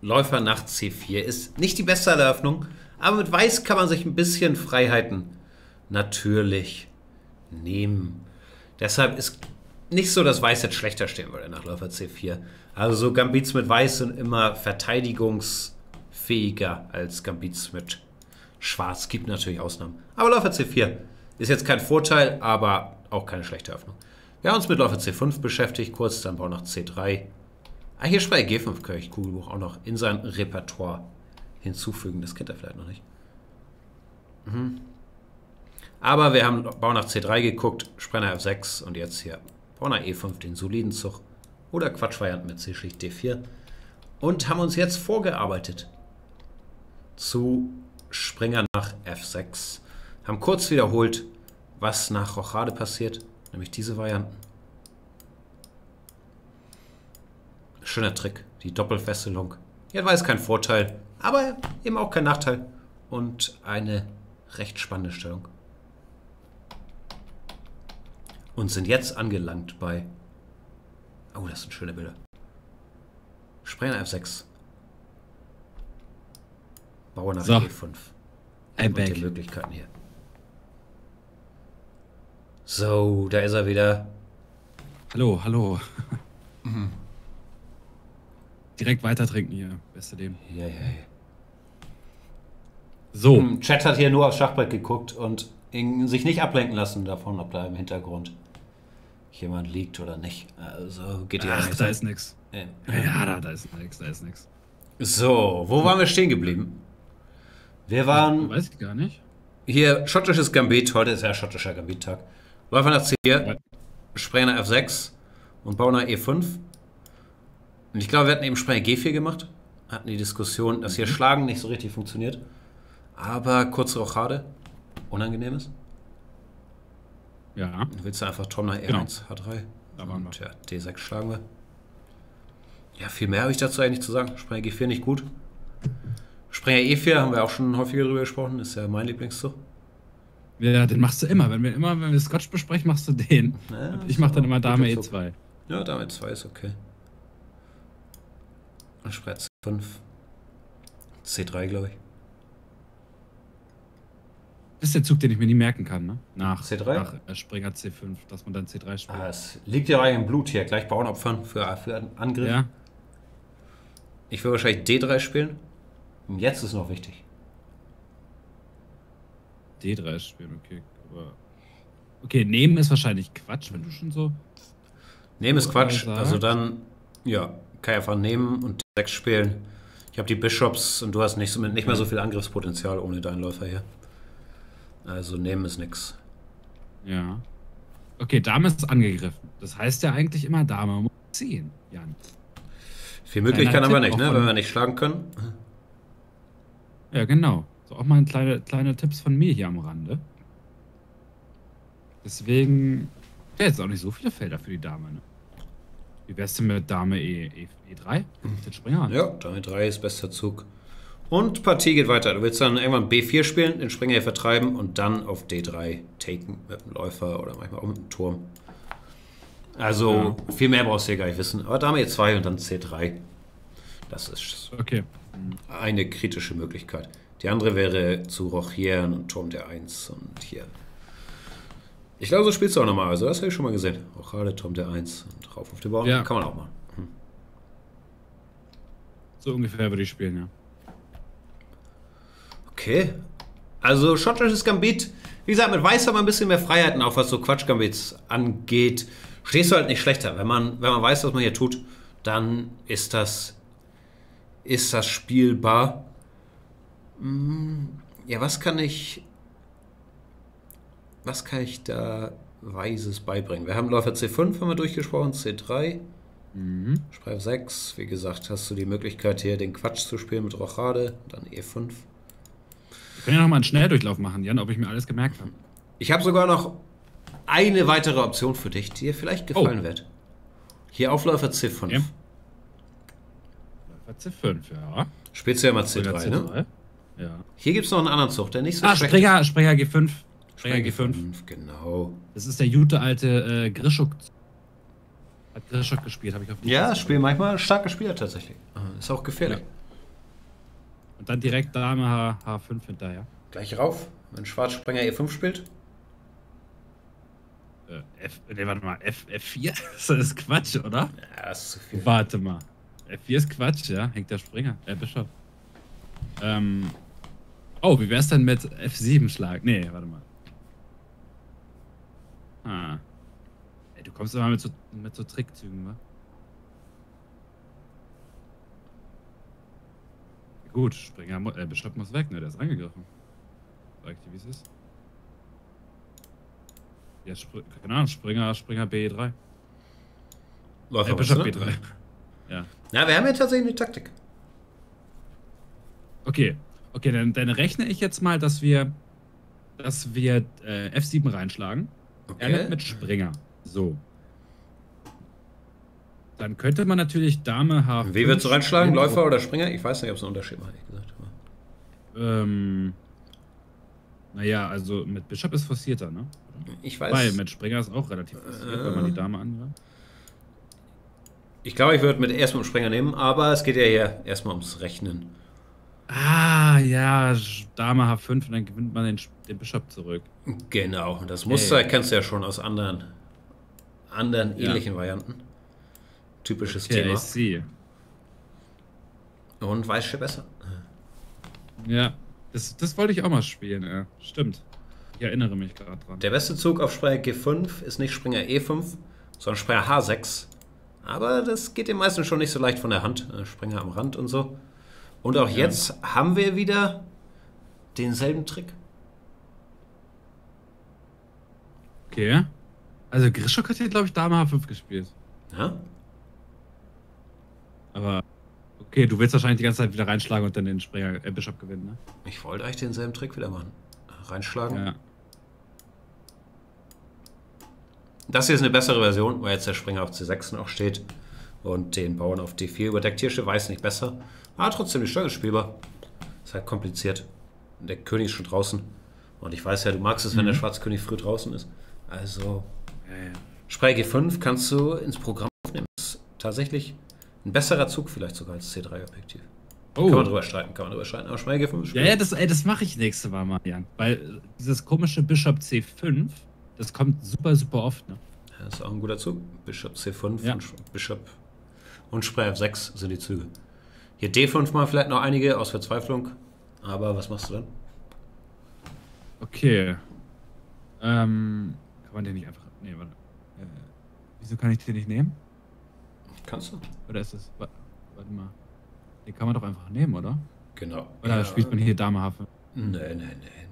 Läufer nach C4 ist nicht die beste Eröffnung, aber mit Weiß kann man sich ein bisschen Freiheiten natürlich nehmen. Deshalb ist nicht so, dass Weiß jetzt schlechter stehen würde nach Läufer C4. Also so Gambits mit Weiß sind immer verteidigungsfähiger als Gambits mit Schwarz. Gibt natürlich Ausnahmen. Aber Läufer C4 ist jetzt kein Vorteil, aber auch keine schlechte Eröffnung. Wir haben uns mit Läufer C5 beschäftigt, kurz, dann Bauer nach C3. Ah, hier Schweiz G5 kann ich Kugelbuch auch noch in sein Repertoire hinzufügen. Das kennt er vielleicht noch nicht. Mhm. Aber wir haben Bauer nach C3 geguckt, Sprenger F6 und jetzt hier Bauer nach E5, den soliden Zug. Oder Quatschvarianten mit C schlicht D4. Und haben uns jetzt vorgearbeitet zu Sprenger nach F6. Haben kurz wiederholt, was nach Rochade passiert, nämlich diese Varianten. Schöner Trick, die Doppelfesselung. Hier war es kein Vorteil, aber eben auch kein Nachteil. Und eine recht spannende Stellung. Und sind jetzt angelangt bei... Oh, das sind schöne Bilder. Sprenger F6. Bauer nach G5. Und die Möglichkeiten hier. So, da ist er wieder. Hallo, hallo. Mhm. Direkt weiter trinken hier, beste dem. Ja, ja, ja. So. Chat hat hier nur aufs Schachbrett geguckt und sich nicht ablenken lassen davon, ob da im Hintergrund jemand liegt oder nicht. Also geht ja nicht. Da ist nix. Ja, da ist nix. So, wo waren wir stehen geblieben? Wir waren. Weiß ich gar nicht. Hier, schottisches Gambit. Heute ist ja schottischer Gambit-Tag. Läufer nach C4, Sprenger nach F6 und Bauer nach E5. Und ich glaube, wir hatten eben Sprenger G4 gemacht, hatten die Diskussion, dass hier Schlagen nicht so richtig funktioniert, aber kurze Rochade, unangenehmes. Ja. Du willst einfach Turm nach E1, genau. H3. Da waren wir. Tja, D6 schlagen wir. Ja, viel mehr habe ich dazu eigentlich zu sagen. Sprenger G4 nicht gut. Sprenger E4 haben wir auch schon häufiger drüber gesprochen, ist ja mein Lieblingszug. Ja, den machst du immer. Wenn wir Scotch besprechen, machst du den. Ja, ich mache dann immer Dame E2. Ja, Dame E2 ist okay. Sprenger C5. C3, glaube ich. Das ist der Zug, den ich mir nie merken kann, ne? Nach C3? Nach Sprenger C5, dass man dann C3 spielt. Ah, es liegt ja eigentlich im Blut hier. Gleich Bauern opfern für einen Angriff. Ja. Ich will wahrscheinlich D3 spielen. Und jetzt ist noch wichtig. D3 spielen, okay. Aber okay, nehmen ist wahrscheinlich Quatsch, wenn du schon so... Nehmen ist Quatsch, sagst. Also dann... Ja, kann ich einfach nehmen und D6 spielen. Ich habe die Bishops und du hast nicht mehr so viel Angriffspotenzial ohne deinen Läufer hier. Also nehmen ist nix. Ja. Okay, Dame ist angegriffen. Das heißt ja eigentlich immer Dame muss ziehen, Jan. Viel Möglichkeiten haben wir nicht, ne? Wenn wir nicht schlagen können. Ja, genau. So auch mal kleine Tipps von mir hier am Rande. Deswegen... Ja, jetzt auch nicht so viele Felder für die Dame, ne? Wie wär's denn mit Dame E3? Den Springer an. Ja, Dame E3 ist bester Zug. Und Partie geht weiter. Du willst dann irgendwann B4 spielen, den Springer hier vertreiben und dann auf D3 taken mit dem Läufer oder manchmal auch mit dem Turm. Also ja. Viel mehr brauchst du hier gar nicht wissen. Aber Dame E2 und dann C3. Das ist okay. Eine kritische Möglichkeit. Die andere wäre zu rochieren und Turm D1 und hier Ich glaube, so spielst du auch nochmal. Also, das habe ich schon mal gesehen. Auch gerade Tom der 1 und rauf auf den Bauern. Ja. Kann man auch mal. Hm. So ungefähr würde ich spielen, ja. Okay. Also, schottisches Gambit. Wie gesagt, mit Weiß hat man ein bisschen mehr Freiheiten, auch was so Quatsch-Gambits angeht. Stehst du halt nicht schlechter. Wenn man weiß, was man hier tut, dann ist das spielbar. Ja, was kann ich da Weises beibringen? Wir haben Läufer C5, haben wir durchgesprochen, C3, Streif 6. Wie gesagt, hast du die Möglichkeit hier den Quatsch zu spielen mit Rochade, dann E5. Wir können ja nochmal einen Schnelldurchlauf machen, Jan, ob ich mir alles gemerkt habe. Ich habe sogar noch eine weitere Option für dich, die dir vielleicht gefallen wird. Hier auf Läufer C5. Ja. Läufer C5, ja. Spielst du ja mal C3, ne? Ja. Hier gibt es noch einen anderen Zug, der nicht so schlecht ist. Ah, Sprecher G5. Sprecher G5. Genau. Das ist der gute alte Grischuk. Hat Grischuk gespielt, habe ich auf jeden Fall. Ja, das Spiel manchmal stark gespielt tatsächlich. Ist auch gefährlich. Ja. Und dann direkt Dame H5 hinterher. Gleich rauf, wenn Schwarz Sprenger E5 spielt. F4? Das ist Quatsch, oder? Ja, das ist zu viel. Warte mal. F4 ist Quatsch, ja? Hängt der Springer, Bischof. Oh, wie wär's denn mit F7 Schlag? Nee, warte mal. Ah. Ey, du kommst immer mit so Trickzügen, wa? Gut, Springer, Bischof muss weg, ne? Der ist angegriffen. Sag dir, wie es ist. Ja, keine Ahnung, Springer B3. Läuft Bischof was, ne? B3. Ja. Ja, wir haben ja tatsächlich eine Taktik. Okay, dann rechne ich jetzt mal, dass wir F7 reinschlagen. Okay. Er mit Springer. So. Dann könnte man natürlich Dame H5. Wie würdest du reinschlagen? Läufer oder Springer? Ich weiß nicht, ob es einen Unterschied macht, ehrlich gesagt. Naja, also mit Bischof ist forcierter, ne? Ich weiß. Weil mit Springer ist auch relativ forciert, wenn man die Dame angreift. Ich glaube, ich würde erstmal Springer nehmen, aber es geht ja hier erstmal ums Rechnen. Ah, ja, Dame H5 und dann gewinnt man den Bischof zurück. Genau, das Muster kennst du ja schon aus anderen ähnlichen Varianten. Typisches Thema. Ich sehe. Und weiß schon besser. Ja, das wollte ich auch mal spielen, ja. Stimmt. Ich erinnere mich gerade dran. Der beste Zug auf Springer G5 ist nicht Springer E5, sondern Springer H6. Aber das geht den meisten schon nicht so leicht von der Hand. Springer am Rand und so. Und auch jetzt haben wir wieder denselben Trick. Okay. Also Grischuk hat hier, glaube ich, Dame H5 gespielt. Ja. Aber okay, du willst wahrscheinlich die ganze Zeit wieder reinschlagen und dann den Springer Bischof gewinnen, ne? Ich wollte eigentlich denselben Trick wieder machen. Reinschlagen. Ja. Das hier ist eine bessere Version, weil jetzt der Springer auf C6 noch steht und den Bauern auf D4 überdeckt. Hier steht Weiß nicht besser. Ah, trotzdem, die Stellung ist spielbar. Ist halt kompliziert. Der König ist schon draußen. Und ich weiß ja, du magst es, wenn der Schwarzkönig früh draußen ist. Also, Springer G5 kannst du ins Programm aufnehmen. Das ist tatsächlich ein besserer Zug vielleicht sogar als C3-Objektiv. Oh. Kann man drüber streiten. Aber Springer G5 ist spielbar. Ja, das mache ich nächste Mal, Marian. Weil dieses komische Bischof C5, das kommt super, super oft, ne? Das ist auch ein guter Zug. Bischof C5 und Bischof und Springer F6 sind die Züge. Hier D5 mal vielleicht noch einige aus Verzweiflung. Aber was machst du dann? Okay. Kann man den nicht einfach... Nee, warte. Wieso kann ich den nicht nehmen? Kannst du. Oder ist das... Warte mal. Den kann man doch einfach nehmen, oder? Genau. Oder spielt man hier Dame H5? Nee.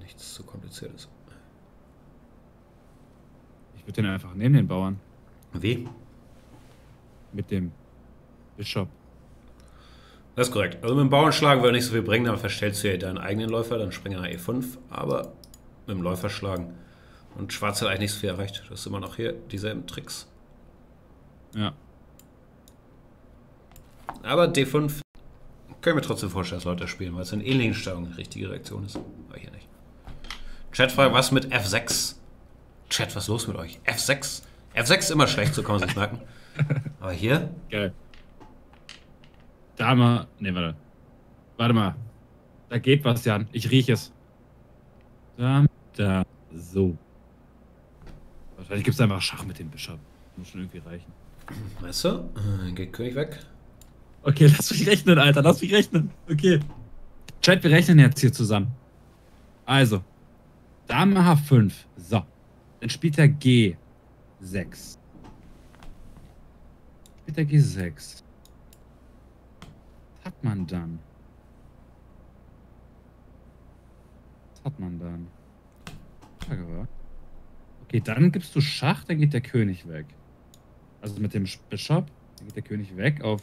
Nichts zu kompliziertes. Ich würde den einfach nehmen, den Bauern. Wie? Mit dem Bischof. Das ist korrekt. Also mit dem Bauern schlagen würde nicht so viel bringen, dann verstellst du ja deinen eigenen Läufer, dann Springer nach E5, aber mit dem Läufer schlagen. Und Schwarz hat eigentlich nicht so viel erreicht. Das ist immer noch hier dieselben Tricks. Ja. Aber D5 können wir trotzdem vorstellen, dass Leute spielen, weil es in ähnlichen Stellungen eine richtige Reaktion ist. Aber hier nicht. Chat fragt, was mit F6? Chat, was ist los mit euch? F6? F6 ist immer schlecht, so kann man sich merken. Aber hier? Geil. Dame. Ne, warte. Warte mal. Da geht was, Jan. Ich rieche es. Da. So. Wahrscheinlich gibt es einfach Schach mit den Bischöfen. Muss schon irgendwie reichen. Weißt du? Geht König weg. Okay, lass mich rechnen, Alter. Lass mich rechnen. Okay. Chat, wir rechnen jetzt hier zusammen. Also. Dame H5. So. Dann spielt er G6. Spielt er G6. Was hat man dann? Was hat man dann? Okay, dann gibst du Schach, dann geht der König weg. Also mit dem Bischof, dann geht der König weg auf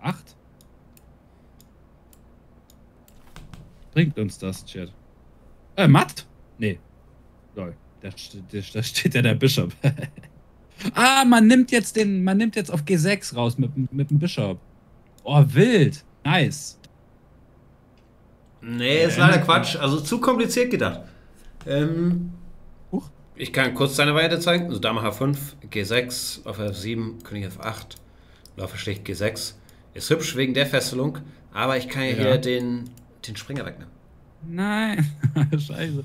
8. Bringt uns das, Chat. Matt? Nee. Lol. Da steht ja der Bischof. Ah, man nimmt jetzt auf G6 raus mit dem Bischof. Oh, wild. Nice. Nee, ist leider Quatsch. Also zu kompliziert gedacht. Ich kann kurz seine Weite zeigen. Also Dame H5, G6, Lauf F7, König F8, Lauf schlägt G6. Ist hübsch wegen der Fesselung, aber ich kann ja hier den Springer wegnehmen. Nein, scheiße.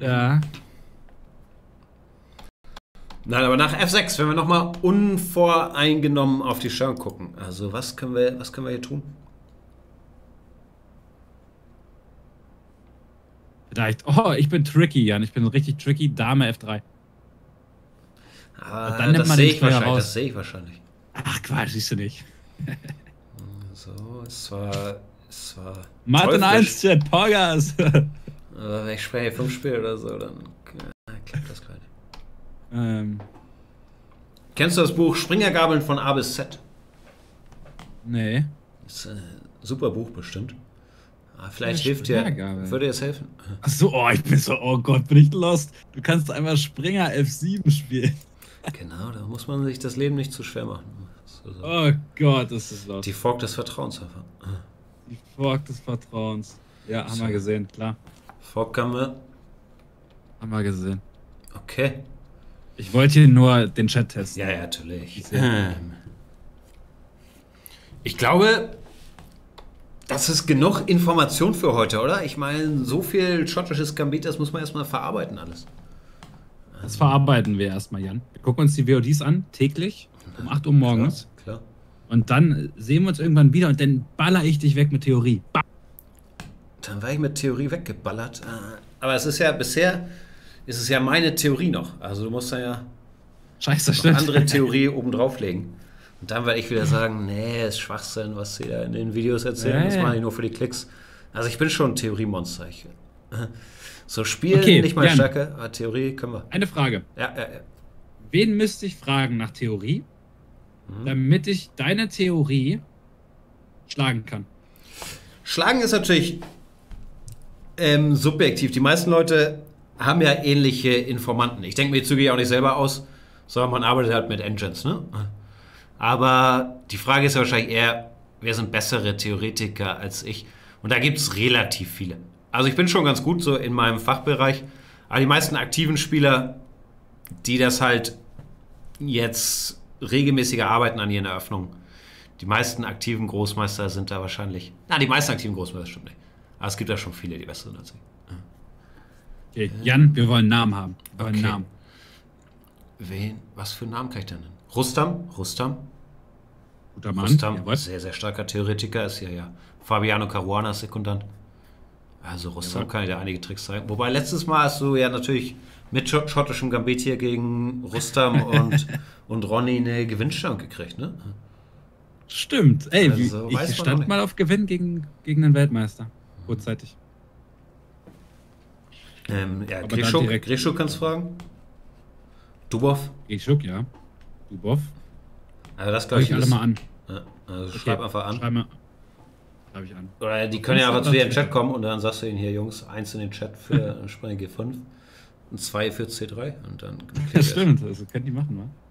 Ja. Nein, aber nach F6, wenn wir nochmal unvoreingenommen auf die Schirm gucken. Also was können wir hier tun? Oh, ich bin tricky, Jan. Ich bin richtig tricky. Dame F3. Ah, dann nimmt man den Springer raus. Das sehe ich wahrscheinlich. Ach, Quatsch, siehst du nicht. So, es war Martin 1, Chat, Pogas. Wenn ich spreche 5 Spiel oder so, dann klappt das gerade. Kennst du das Buch Springergabeln von A bis Z? Nee. Das ist ein super Buch bestimmt. Vielleicht hilft dir. Würde es helfen? Achso, oh, ich bin so, oh Gott, bin ich lost. Du kannst einmal Springer F7 spielen. Genau, da muss man sich das Leben nicht zu schwer machen. So. Oh Gott, das ist lost. Die Fork des Vertrauens einfach. Die Fork des Vertrauens. Ja, haben wir gesehen, klar. Fork haben wir. Haben wir gesehen. Okay. Ich wollte hier nur den Chat testen. Ja, natürlich. Ich glaube. Das ist genug Information für heute, oder? Ich meine, so viel schottisches Gambit, das muss man erstmal verarbeiten alles. Das verarbeiten wir erstmal, Jan. Wir gucken uns die WODs an, täglich, um 8 Uhr morgens. Klar, klar. Und dann sehen wir uns irgendwann wieder und dann baller ich dich weg mit Theorie. Dann war ich mit Theorie weggeballert. Aber es ist ja, bisher ist es ja meine Theorie noch. Also du musst da ja eine andere Theorie obendrauf legen. Und dann werde ich wieder sagen, nee, ist Schwachsinn, was sie da in den Videos erzählen. Nee. Das mache ich nur für die Klicks. Also ich bin schon ein Theoriemonster. So spielen, okay, nicht meine Stärke, aber Theorie können wir. Eine Frage. Ja. Wen müsste ich fragen nach Theorie, damit ich deine Theorie schlagen kann? Schlagen ist natürlich subjektiv. Die meisten Leute haben ja ähnliche Informanten. Ich denke mir die Züge ja auch nicht selber aus, sondern man arbeitet halt mit Engines, ne? Aber die Frage ist ja wahrscheinlich eher, wer sind bessere Theoretiker als ich? Und da gibt es relativ viele. Also ich bin schon ganz gut so in meinem Fachbereich. Aber die meisten aktiven Spieler, die das halt jetzt regelmäßiger arbeiten an ihren Eröffnungen, die meisten aktiven Großmeister sind da wahrscheinlich... Na, die meisten aktiven Großmeister stimmt nicht. Aber es gibt da schon viele, die besser sind als ich. Okay, Jan, wir wollen Namen haben. Wir wollen Namen. Wen? Was für einen Namen kann ich denn nennen? Rustam. Guter Mann. Rustam, ja, sehr, sehr starker Theoretiker, ist ja. Fabiano Caruana ist Sekundant. Also Rustam kann ich da einige Tricks zeigen. Wobei letztes Mal hast du ja natürlich mit schottischem Gambit hier gegen Rustam und Ronny eine Gewinnstellung gekriegt, ne? Stimmt. Ey, also, ich stand mal auf Gewinn gegen den Weltmeister. Kurzzeitig. Ja, Grischuk kannst du fragen. Dubov. Grischuk, ja. Dubov. Also das glaube ich alle mal an. Ja, also okay. Schreib einfach an. Schreib ich an. Oder die können ja einfach zu dir in den Chat kommen und dann sagst du ihnen hier, Jungs, 1 in den Chat für Springer G5 und 2 für C3 und dann. Das stimmt, also können die machen, ne?